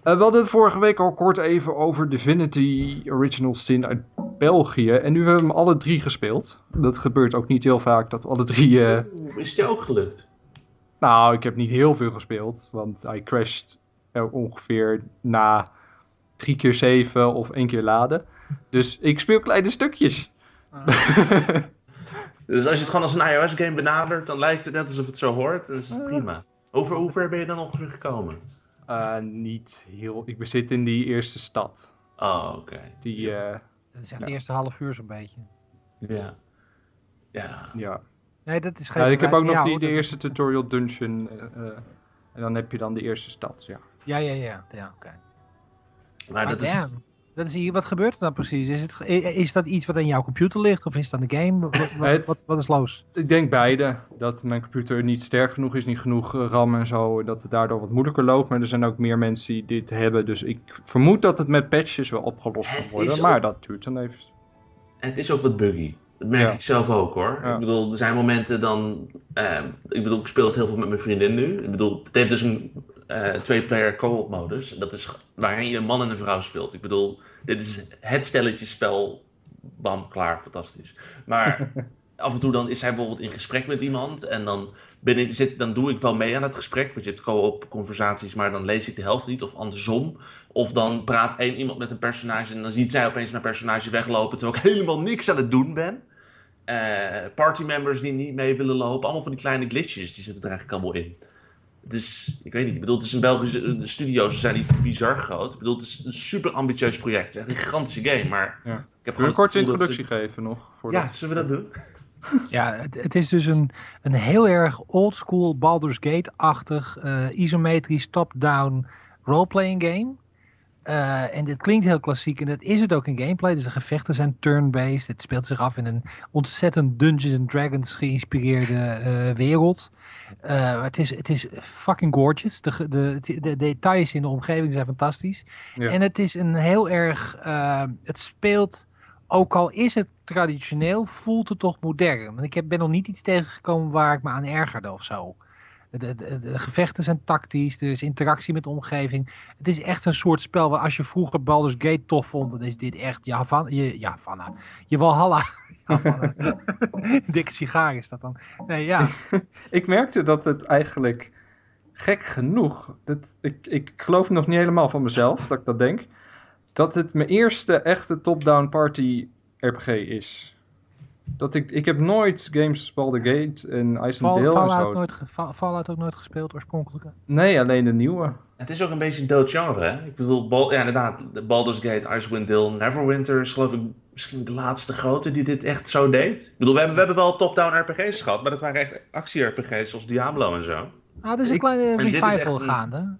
We hadden het vorige week al kort even over Divinity Original Sin uit België. En nu hebben we hem alle drie gespeeld. Dat gebeurt ook niet heel vaak dat we alle drie... Is het ook gelukt? Nou, ik heb niet heel veel gespeeld. Want hij crasht ongeveer na 3 keer 7 of 1 keer laden. Dus ik speel kleine stukjes. Dus als je het gewoon als een iOS game benadert, dan lijkt het net alsof het zo hoort. Dat is prima. Hoe ver ben je dan ongeveer gekomen? Niet heel... Ik zit in die eerste stad. Oh, oké. Okay. Dat is echt de eerste half uur zo'n beetje. Ja. Ja. Nee, dat is geen... ik heb ook nog de eerste tutorial dungeon. En dan heb je dan de eerste stad, ja. Ja, oké. Maar dat is hier, wat gebeurt er dan precies? Is dat iets wat aan jouw computer ligt of is dat een game? Wat is los? Ik denk beide. Dat mijn computer niet sterk genoeg is, niet genoeg RAM en zo. Dat het daardoor wat moeilijker loopt. Maar er zijn ook meer mensen die dit hebben. Dus ik vermoed dat het met patches wel opgelost kan worden. Ook... Maar dat duurt dan even. Het is ook wat buggy. Dat merk ik zelf ook hoor. Ja. Ik bedoel, er zijn momenten dan... ik speel het heel veel met mijn vriendin nu. Ik bedoel, het heeft dus een... 2-player co-op modus. Dat is waarin je een man en een vrouw speelt. Ik bedoel, dit is het stelletjespel. Bam, klaar, fantastisch. Maar af en toe dan is hij bijvoorbeeld in gesprek met iemand. En dan, dan doe ik wel mee aan het gesprek. Want je hebt co-op conversaties, maar dan lees ik de helft niet. Of andersom. Of dan praat iemand met een personage. En dan ziet zij opeens mijn personage weglopen. Terwijl ik helemaal niks aan het doen ben. Partymembers die niet mee willen lopen. Allemaal van die kleine glitches. Die zitten er eigenlijk allemaal in. Dus, ik weet niet, ik bedoel, het is een Belgische studio's, ze zijn niet bizar groot. Ik bedoel, het is een super ambitieus project, het is echt een gigantische game, maar... Ja. Ik heb gewoon een korte introductie geven nog? Ja, zullen we dat doen? Ja, het is dus een heel erg oldschool Baldur's Gate-achtig, isometrisch, top-down roleplaying game. En dit klinkt heel klassiek en dat is het ook in gameplay, dus de gevechten zijn turn-based, het speelt zich af in een ontzettend Dungeons & Dragons geïnspireerde wereld. Het is fucking gorgeous, de details in de omgeving zijn fantastisch. Ja. En het is een heel erg, het speelt, ook al is het traditioneel, voelt het toch modern. Want ik ben nog niet iets tegengekomen waar ik me aan ergerde of zo. De gevechten zijn tactisch, dus interactie met de omgeving. Het is echt een soort spel waar als je vroeger Baldur's Gate tof vond, dan is dit echt je Valhalla. Dikke sigaar is dat dan. Nee, ja. Ik merkte dat het eigenlijk gek genoeg, ik geloof nog niet helemaal van mezelf dat ik dat denk, dat het mijn eerste echte top-down party RPG is. Dat ik heb nooit games als Baldur's Gate en Icewind Dale en zo. Fallout ook nooit gespeeld oorspronkelijke? Nee, alleen de nieuwe. Het is ook een beetje een dood genre, hè? Ik bedoel, inderdaad, Baldur's Gate, Icewind Dale, Neverwinter is geloof ik misschien de laatste grote die dit echt zo deed. Ik bedoel, we hebben wel top-down RPG's gehad, maar dat waren echt actie-RPG's zoals Diablo en zo. Het is een kleine revival gaande.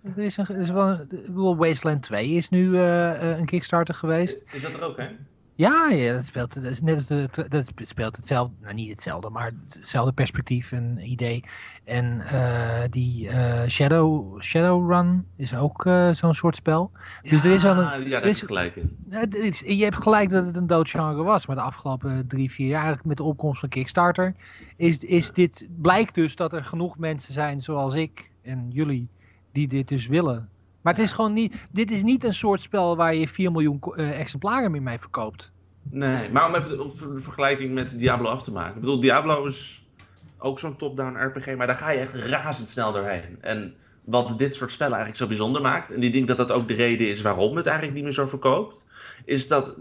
Wasteland 2 is nu een Kickstarter geweest. Is dat er ook, hè? Ja, dat speelt hetzelfde, nou niet hetzelfde, maar hetzelfde perspectief en idee. En Shadowrun is ook zo'n soort spel. Dus er is wel een... Ja, dat is gelijk. Je hebt gelijk dat het een doodgenre was, maar de afgelopen 3-4 jaar, eigenlijk met de opkomst van Kickstarter, blijkt dus dat er genoeg mensen zijn zoals ik en jullie die dit dus willen. Maar het is gewoon dit is niet een soort spel waar je 4 miljoen exemplaren mee verkoopt. Nee, maar om even de vergelijking met Diablo af te maken. Ik bedoel, Diablo is ook zo'n top-down RPG, maar daar ga je echt razendsnel doorheen. En wat dit soort spellen eigenlijk zo bijzonder maakt, en ik denk dat dat ook de reden is waarom het eigenlijk niet meer zo verkoopt, is dat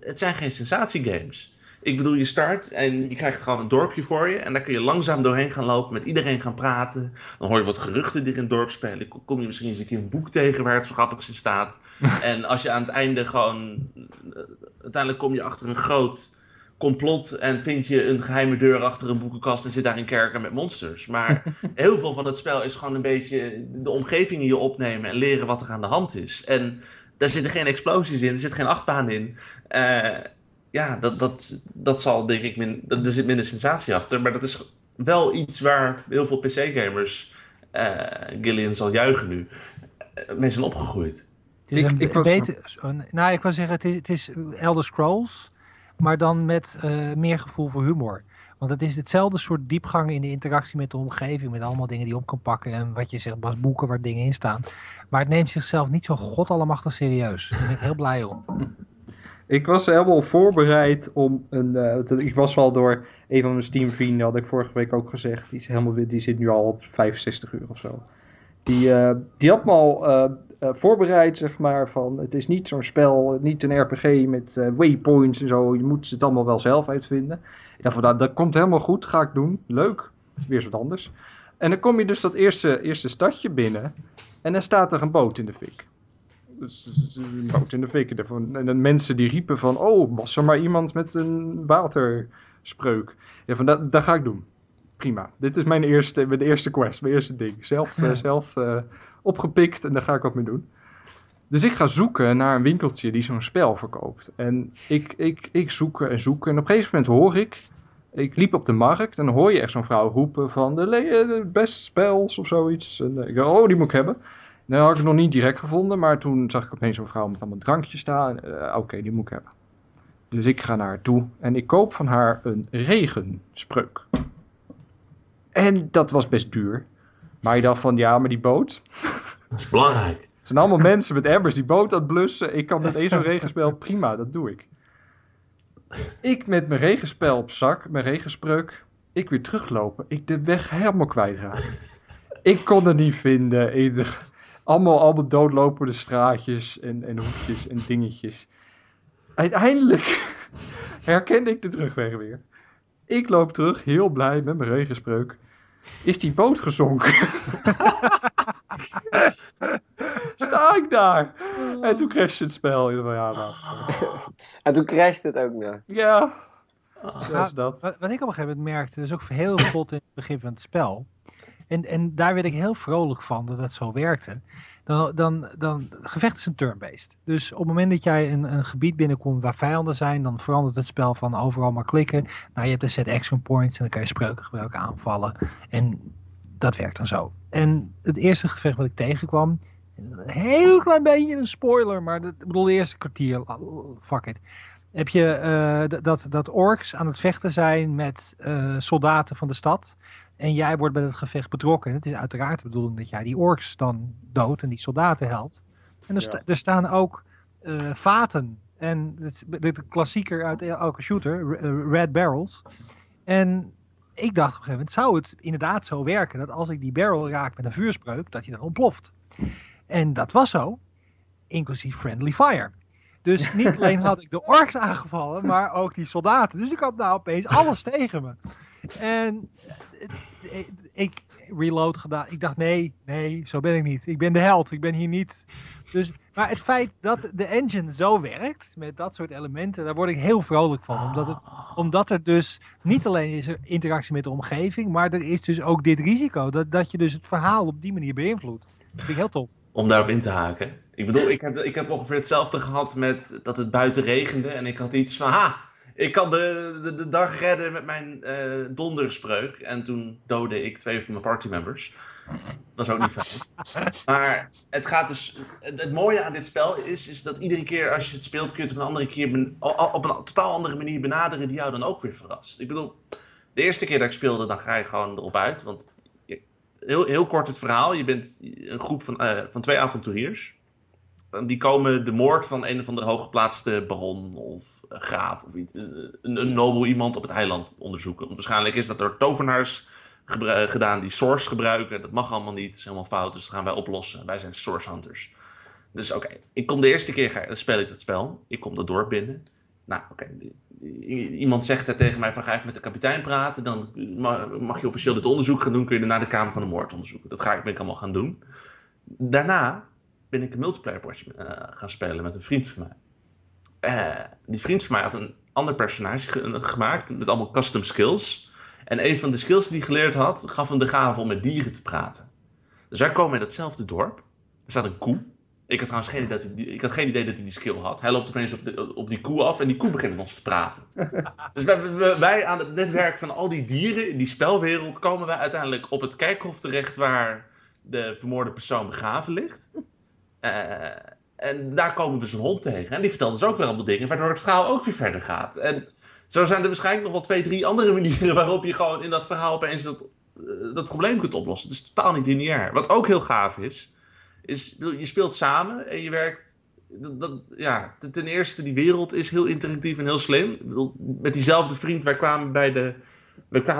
het zijn geen sensatiegames. Ik bedoel, je start en je krijgt gewoon een dorpje voor je. En daar kun je langzaam doorheen gaan lopen, met iedereen gaan praten. Dan hoor je wat geruchten die in het dorp spelen. Kom je misschien eens een keer een boek tegen waar het zo grappigs in staat. En als je aan het einde gewoon... Uiteindelijk kom je achter een groot complot en vind je een geheime deur achter een boekenkast en zit daar een kerker met monsters. Maar heel veel van het spel is gewoon een beetje de omgeving in je opnemen en leren wat er aan de hand is. En daar zitten geen explosies in, er zit geen achtbaan in. Ja, dat zal denk ik, er zit minder sensatie achter, maar dat is wel iets waar heel veel PC-gamers, Gillian zal juichen nu, mee zijn opgegroeid. Het is ik wou zeggen, het is Elder Scrolls, maar dan met meer gevoel voor humor. Want het is hetzelfde soort diepgang in de interactie met de omgeving. Met allemaal dingen die je op kan pakken. En wat je zegt, Bas, boeken waar dingen in staan. Maar het neemt zichzelf niet zo godallemachtig serieus. Daar ben ik heel blij om. Ik was helemaal voorbereid om een... ik was al door een van mijn Steam-vrienden, had ik vorige week ook gezegd. Die zit nu al op €65 of zo. Die had me al voorbereid, zeg maar, van... Het is niet zo'n spel, niet een RPG met waypoints en zo. Je moet het allemaal wel zelf uitvinden. Ik dacht van, dat komt helemaal goed, ga ik doen. Leuk, weer wat anders. En dan kom je dus dat eerste stadje binnen. En dan staat er een boot in de fik. En de mensen die riepen van... Oh, was er maar iemand met een waterspreuk. Ja, van, dat ga ik doen. Prima. Dit is mijn eerste quest, mijn eerste ding. Zelf opgepikt en daar ga ik wat mee doen. Dus ik ga zoeken naar een winkeltje die zo'n spel verkoopt. En ik zoek. En op een gegeven moment hoor ik... Ik liep op de markt en dan hoor je echt zo'n vrouw roepen van... De best spels of zoiets. En ik dacht, oh, die moet ik hebben. Nou, had ik het nog niet direct gevonden, maar toen zag ik opeens zo'n vrouw met allemaal drankjes staan. Oké, die moet ik hebben. Dus ik ga naar haar toe en ik koop van haar een regenspreuk. En dat was best duur. Maar je dacht van, ja, maar die boot... Dat is belangrijk. Het zijn allemaal mensen met emmers die boot aan het blussen. Ik kan met één zo'n regenspel, prima, dat doe ik. Ik met mijn regenspel op zak, mijn regenspreuk, ik weer teruglopen. Ik de weg helemaal kwijtraken. Ik kon het niet vinden. Allemaal doodlopende straatjes en hoekjes en dingetjes. Uiteindelijk herkende ik de terugweg weer. Ik loop terug, heel blij met mijn regenspreuk. Is die boot gezonken? Sta ik daar? En toen crasht het spel. En toen crasht het ook nog. Ja, zoals dat. Wat ik op een gegeven moment merkte, is ook heel vlot in het begin van het spel. En daar werd ik heel vrolijk van dat het zo werkte. Dan gevecht is een turn-based. Dus op het moment dat jij een gebied binnenkomt waar vijanden zijn, dan verandert het spel van overal maar klikken. Nou, je hebt een set action points en dan kan je spreuken gebruiken, aanvallen. En dat werkt dan zo. En het eerste gevecht wat ik tegenkwam, een heel klein beetje een spoiler, maar de eerste kwartier, fuck it. Heb je dat orks aan het vechten zijn met soldaten van de stad. En jij wordt bij het gevecht betrokken. En het is uiteraard de bedoeling dat jij die orks dan dood en die soldaten helpt. En er staan ook vaten. En de klassieker uit elke shooter, red barrels. En ik dacht op een gegeven moment, zou het inderdaad zo werken dat als ik die barrel raak met een vuurspreuk, dat hij dan ontploft. En dat was zo, inclusief friendly fire. Dus niet alleen had ik de orks aangevallen, maar ook die soldaten. Dus ik had nou opeens alles tegen me. En ik reload gedaan. Ik dacht, nee, zo ben ik niet. Ik ben de held, ik ben hier niet. Dus, maar het feit dat de engine zo werkt, met dat soort elementen, daar word ik heel vrolijk van. Omdat er dus niet alleen is er interactie met de omgeving, maar er is dus ook dit risico. Dat je dus het verhaal op die manier beïnvloedt. Dat vind ik heel tof. Om daarop in te haken. Ik bedoel, ik heb ongeveer hetzelfde gehad met dat het buiten regende en ik had iets van, ik kan de dag redden met mijn donderspreuk. En toen doodde ik 2 van mijn partymembers. Dat is ook niet fijn. Maar het gaat dus... Het mooie aan dit spel is dat iedere keer als je het speelt, kun je het op een andere keer op een totaal andere manier benaderen die jou dan ook weer verrast. Ik bedoel, de eerste keer dat ik speelde, dan ga je gewoon erop uit. Want heel, heel kort het verhaal. Je bent een groep van 2 avonturiers. Die komen de moord van een of andere hooggeplaatste baron of graaf of iets, een nobel iemand op het eiland onderzoeken. Want waarschijnlijk is dat door tovenaars gedaan die source gebruiken. Dat mag allemaal niet, dat is helemaal fout, dus dat gaan wij oplossen. Wij zijn source hunters. Dus oké, ik kom de eerste keer, speel ik dat spel. Ik kom dat dorp binnen. Nou, oké, iemand zegt daar tegen mij van ga ik met de kapitein praten. Dan mag je officieel dit onderzoek gaan doen, kun je daarna de kamer van de moord onderzoeken. Dat ben ik allemaal gaan doen. Daarna ben ik een multiplayer potje gaan spelen met een vriend van mij. Die vriend van mij had een ander personage gemaakt met allemaal custom skills. En een van de skills die hij geleerd had, gaf hem de gave om met dieren te praten. Dus wij komen in datzelfde dorp. Er staat een koe. Ik had trouwens geen idee dat hij die skill had. Hij loopt opeens op die koe af en die koe begint met ons te praten. Dus wij aan het netwerk van al die dieren in die spelwereld komen wij uiteindelijk op het kerkhof terecht waar de vermoorde persoon begraven ligt. En daar komen we dus een hond tegen. En die vertelt dus ook weer allemaal dingen, waardoor het verhaal ook weer verder gaat. En zo zijn er waarschijnlijk nog wel 2, 3 andere manieren waarop je gewoon in dat verhaal opeens dat probleem kunt oplossen. Het is totaal niet lineair. Wat ook heel gaaf is je speelt samen en je werkt. Ja, ten eerste, die wereld is heel interactief en heel slim. Met diezelfde vriend, wij kwamen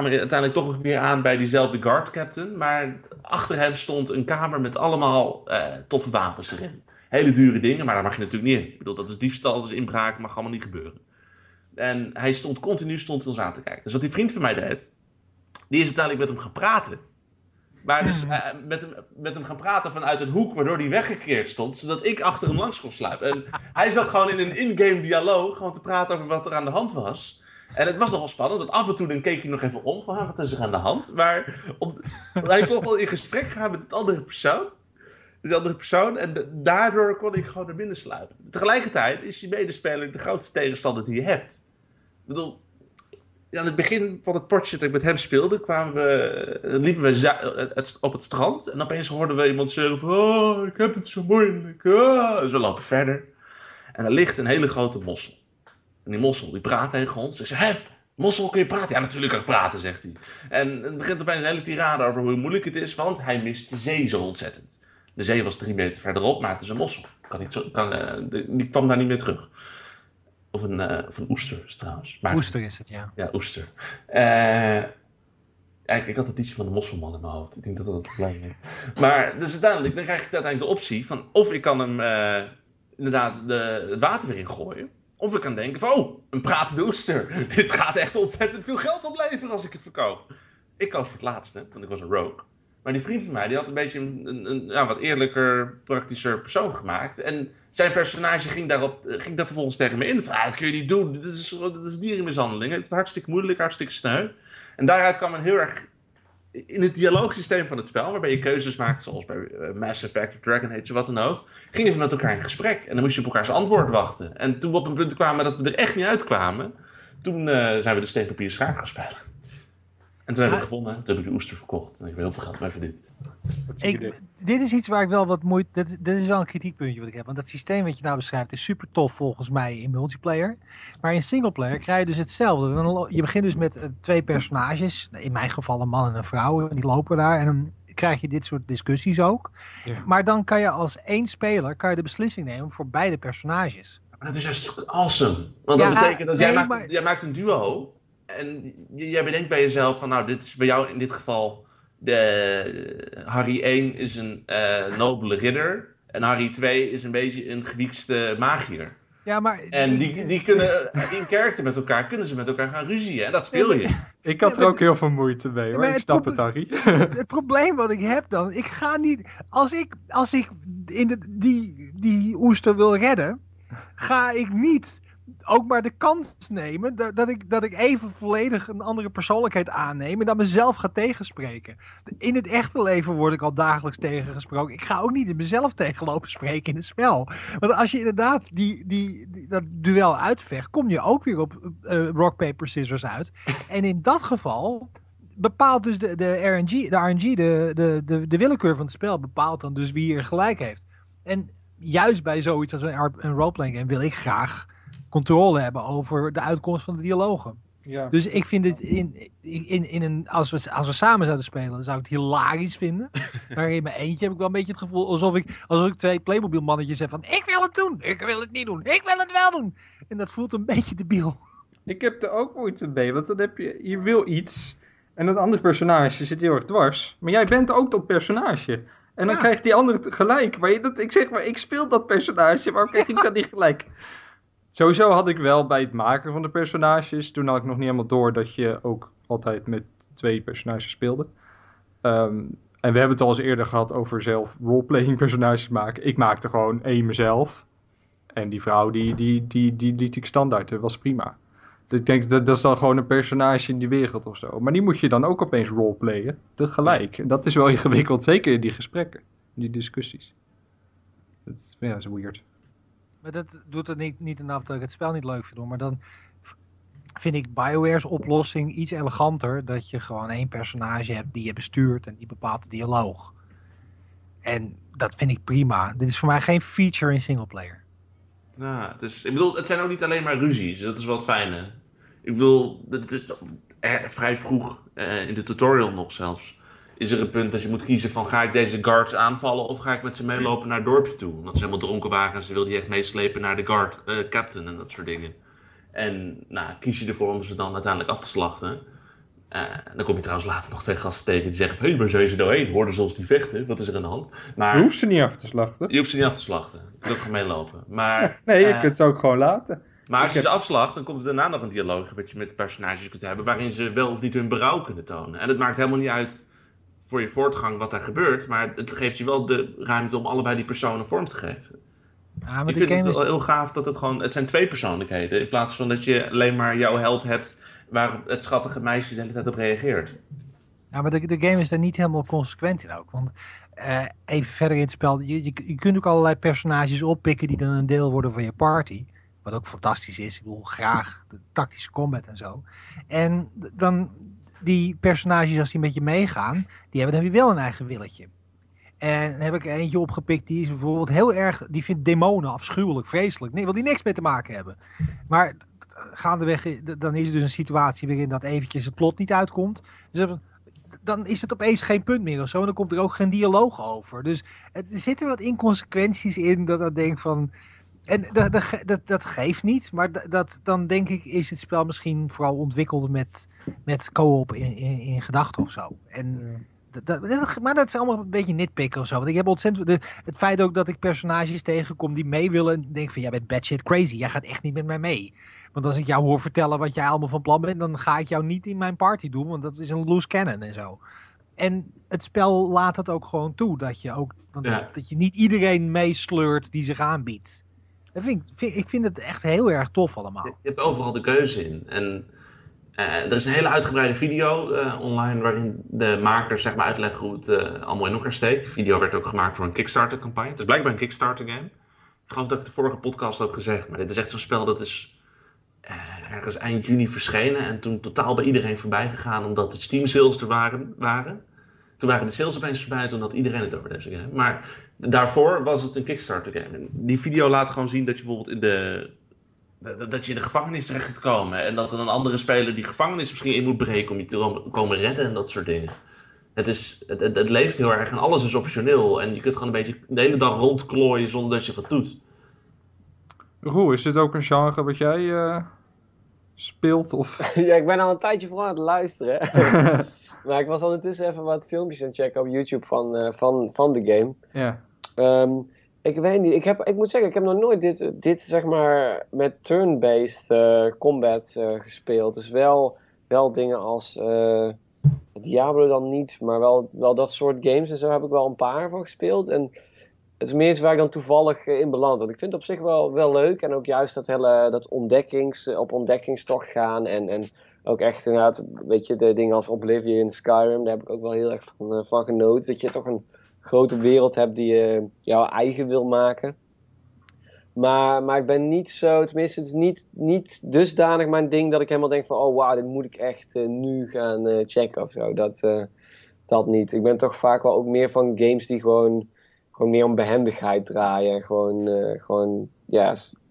uiteindelijk toch weer aan bij diezelfde guard captain. Maar achter hem stond een kamer met allemaal toffe wapens erin. Hele dure dingen, maar daar mag je natuurlijk niet in. Ik bedoel, dat is diefstal, dat is inbraak, mag allemaal niet gebeuren. En hij stond continu ons aan te kijken. Dus wat die vriend van mij deed, die is uiteindelijk met hem gaan praten. Maar dus met hem gaan praten vanuit een hoek waardoor hij weggekeerd stond, zodat ik achter hem langs kon sluipen. En hij zat gewoon in een in-game dialoog, gewoon te praten over wat er aan de hand was. En het was nogal spannend, want af en toe dan keek hij nog even om, van wat is er aan de hand? Maar hij kon wel in gesprek gaan met de andere persoon en daardoor kon ik gewoon naar binnen sluipen. Tegelijkertijd is je medespeler de grootste tegenstander die je hebt. Ik bedoel, aan het begin van het potje dat ik met hem speelde, liepen we op het strand en opeens hoorden we iemand zeggen van, oh, ik heb het zo moeilijk. Oh. Dus we lopen verder en er ligt een hele grote mossel. En die mossel die praat tegen ons. Ze zegt, hé, mossel, kun je praten? Ja, natuurlijk kan ik praten, zegt hij. En het begint opeens een hele tirade over hoe moeilijk het is, want hij mist de zee zo ontzettend. De zee was 3 meter verderop, maar het is een mossel. Die kwam daar niet meer terug. Of een oester is trouwens. Maar, oester is het, ja. Ja, oester. Ik had het ietsje van de mosselman in mijn hoofd. Ik denk dat dat het probleem is. Maar dus uiteindelijk, dan krijg ik uiteindelijk de optie van, of ik kan hem inderdaad het water weer in gooien. Of ik kan denken van, oh, een pratende oester. Dit gaat echt ontzettend veel geld opleveren als ik het verkoop. Ik koos voor het laatste, want ik was een rogue. Maar die vriend van mij, die had een beetje een wat eerlijker, praktischer persoon gemaakt. En zijn personage ging daar vervolgens tegen me in. Van, dat kun je niet doen, dit is dierenmishandeling. Het is hartstikke moeilijk, hartstikke sneu. En daaruit kwam een heel erg, in het dialoogsysteem van het spel, waarbij je keuzes maakt, zoals bij Mass Effect of Dragon Age of wat dan ook, gingen we met elkaar in gesprek. En dan moest je op elkaars antwoord wachten. En toen we op een punt kwamen dat we er echt niet uitkwamen, toen zijn we de steen, papier, schaar gaan spelen. En toen hebben we gewonnen, toen heb ik de oester verkocht en ik heb heel veel geld mee verdiend. Dit is iets waar ik wel wat moeite, dit is wel een kritiekpuntje wat ik heb, want dat systeem wat je nou beschrijft is super tof volgens mij in multiplayer. Maar in singleplayer krijg je dus hetzelfde. Je begint dus met 2 personages, in mijn geval een man en een vrouw, en die lopen daar en dan krijg je dit soort discussies ook. Ja. Maar dan kan je als 1 speler kan je de beslissing nemen voor beide personages. Maar dat is juist awesome, want dat betekent dat jij maakt een duo. En jij bedenkt bij jezelf van, nou, dit is bij jou in dit geval, Harry 1 is een nobele ridder en Harry 2 is een beetje een gewiekste magier. Ja, maar en die kunnen in karakter met elkaar, kunnen ze met elkaar gaan ruzien. En dat speel je. Ik had er ook heel veel moeite mee hoor. Ik snap het, Harry. Het probleem wat ik heb dan, ik ga niet, als ik in die oester wil redden, ga ik niet ook maar de kans nemen dat ik even volledig een andere persoonlijkheid aanneem en dat mezelf ga tegenspreken. In het echte leven word ik al dagelijks tegengesproken. Ik ga ook niet in mezelf tegenlopen spreken in het spel. Want als je inderdaad dat duel uitvecht, kom je ook weer op rock, paper, scissors uit. En in dat geval bepaalt dus de willekeur van het spel bepaalt dan dus wie er gelijk heeft. En juist bij zoiets als een roleplaying game wil ik graag controle hebben over de uitkomst van de dialogen. Ja. Dus ik vind het als we samen zouden spelen, zou ik het hilarisch vinden. Maar in mijn eentje heb ik wel een beetje het gevoel alsof ik 2 Playmobil mannetjes heb van, ik wil het doen, ik wil het niet doen, ik wil het wel doen. En dat voelt een beetje debiel. Ik heb er ook moeite mee, want dan heb je wil iets en dat andere personage zit heel erg dwars, maar jij bent ook dat personage. En dan krijgt die andere gelijk. Maar ik zeg maar, ik speel dat personage, maar krijg ik dat niet gelijk. Sowieso had ik wel bij het maken van de personages, toen had ik nog niet helemaal door dat je ook altijd met 2 personages speelde. En we hebben het al eens eerder gehad over zelf roleplaying personages maken. Ik maakte gewoon 1 mezelf. En die vrouw, die liet ik standaard, dat was prima. Dus ik denk, dat is dan gewoon een personage in die wereld of zo. Maar die moet je dan ook opeens roleplayen, tegelijk. En dat is wel ingewikkeld, zeker in die gesprekken, in die discussies. Dat is weird. Maar dat doet het niet in af dat ik het spel niet leuk vind, maar dan vind ik BioWare's oplossing iets eleganter, dat je gewoon 1 personage hebt die je bestuurt en die bepaalt de dialoog. En dat vind ik prima. Dit is voor mij geen feature in singleplayer. Nou, dus, ik bedoel, het zijn ook niet alleen maar ruzies. Dat is wel het fijne. Ik bedoel, het is vrij vroeg in de tutorial nog zelfs. Is er een punt dat je moet kiezen van ga ik deze guards aanvallen of ga ik met ze meelopen naar het dorpje toe? Omdat ze helemaal dronken waren en ze wilden die echt meeslepen naar de guard captain en dat soort dingen. En nou, kies je ervoor om ze dan uiteindelijk af te slachten. Dan kom je trouwens later nog twee gasten tegen die zeggen, hé, maar zijn ze nou heen? Hoorden ze ons die vechten? Wat is er aan de hand? Maar, je hoeft ze niet af te slachten. Je hoeft ze niet af te slachten. Je kunt ook gewoon meelopen. Maar, ja, nee, je kunt ze ook gewoon laten. Maar als je ze afslacht, dan komt er daarna nog een dialoog wat je met de personages kunt hebben waarin ze wel of niet hun berouw kunnen tonen. En het maakt helemaal niet uit voor je voortgang wat daar gebeurt, maar het geeft je wel de ruimte om allebei die personen vorm te geven. Ja, maar ik vind het wel heel gaaf dat het gewoon, het zijn twee persoonlijkheden, in plaats van dat je alleen maar jouw held hebt waar het schattige meisje de hele tijd op reageert. Ja, maar de game is daar niet helemaal consequent in ook, want even verder in het spel, je kunt ook allerlei personages oppikken die dan een deel worden van je party, wat ook fantastisch is. Ik bedoel, graag de tactische combat en zo. En dan die personages, als die met je meegaan, die hebben dan weer wel een eigen willetje. En dan heb ik eentje opgepikt, die is bijvoorbeeld heel erg, die vindt demonen afschuwelijk, vreselijk. Nee, wil die niks mee te maken hebben. Maar gaandeweg, dan is er dus een situatie waarin dat eventjes het plot niet uitkomt. Dus dan is het opeens geen punt meer of zo, en dan komt er ook geen dialoog over. Dus er zitten wat inconsequenties in, dat ik denk van... En dat geeft niet, maar dan denk ik is het spel misschien vooral ontwikkeld met co-op in gedachten of zo. En maar dat is allemaal een beetje nitpikken of zo. Want ik heb ontzettend het feit ook dat ik personages tegenkom die mee willen en denk van jij bent bad shit crazy, jij gaat echt niet met mij mee. Want als ik jou hoor vertellen wat jij allemaal van plan bent, dan ga ik jou niet in mijn party doen, want dat is een loose cannon en zo. En het spel laat dat ook gewoon toe, dat je ook dat je niet iedereen meesleurt die zich aanbiedt. Ik vind het echt heel erg tof allemaal. Je hebt overal de keuze in. En er is een hele uitgebreide video online waarin de makers zeg maar, uitleggen hoe het allemaal in elkaar steekt. Die video werd ook gemaakt voor een Kickstarter-campagne. Het is blijkbaar een Kickstarter-game. Ik geloof dat ik de vorige podcast heb gezegd, maar dit is echt zo'n spel dat is ergens eind juni verschenen. En toen totaal bij iedereen voorbij gegaan omdat de Steam sales er waren. Toen waren de sales opeens voorbij, toen had iedereen het over deze game. Maar daarvoor was het een Kickstarter game. En die video laat gewoon zien dat je bijvoorbeeld in de gevangenis terecht gaat komen. En dat er een andere speler die gevangenis misschien in moet breken om je te komen redden en dat soort dingen. Het leeft heel erg en alles is optioneel. En je kunt gewoon een beetje de hele dag rondklooien zonder dat je wat doet. Roel, is dit ook een genre wat jij speelt? Of... Ja, ik ben al een tijdje vooral aan het luisteren. Maar ik was ondertussen even wat filmpjes aan het checken op YouTube van de game. Ja. Ik weet niet, ik moet zeggen, ik heb nog nooit dit zeg maar met turn-based combat gespeeld. Dus wel dingen als Diablo dan niet, maar wel dat soort games en zo heb ik wel een paar van gespeeld. En het is meer iets waar ik dan toevallig in beland. Want ik vind het op zich wel leuk en ook juist dat hele op ontdekkingstocht gaan en ook echt inderdaad, weet je, de dingen als Oblivion en Skyrim, daar heb ik ook wel heel erg van genoten. Dat je toch een grote wereld hebt die je jouw eigen wil maken. Maar ik ben niet zo, tenminste het is niet dusdanig mijn ding dat ik helemaal denk van, oh wauw, dit moet ik echt nu gaan checken of zo. Dat niet. Ik ben toch vaak wel ook meer van games die gewoon meer om behendigheid draaien. Gewoon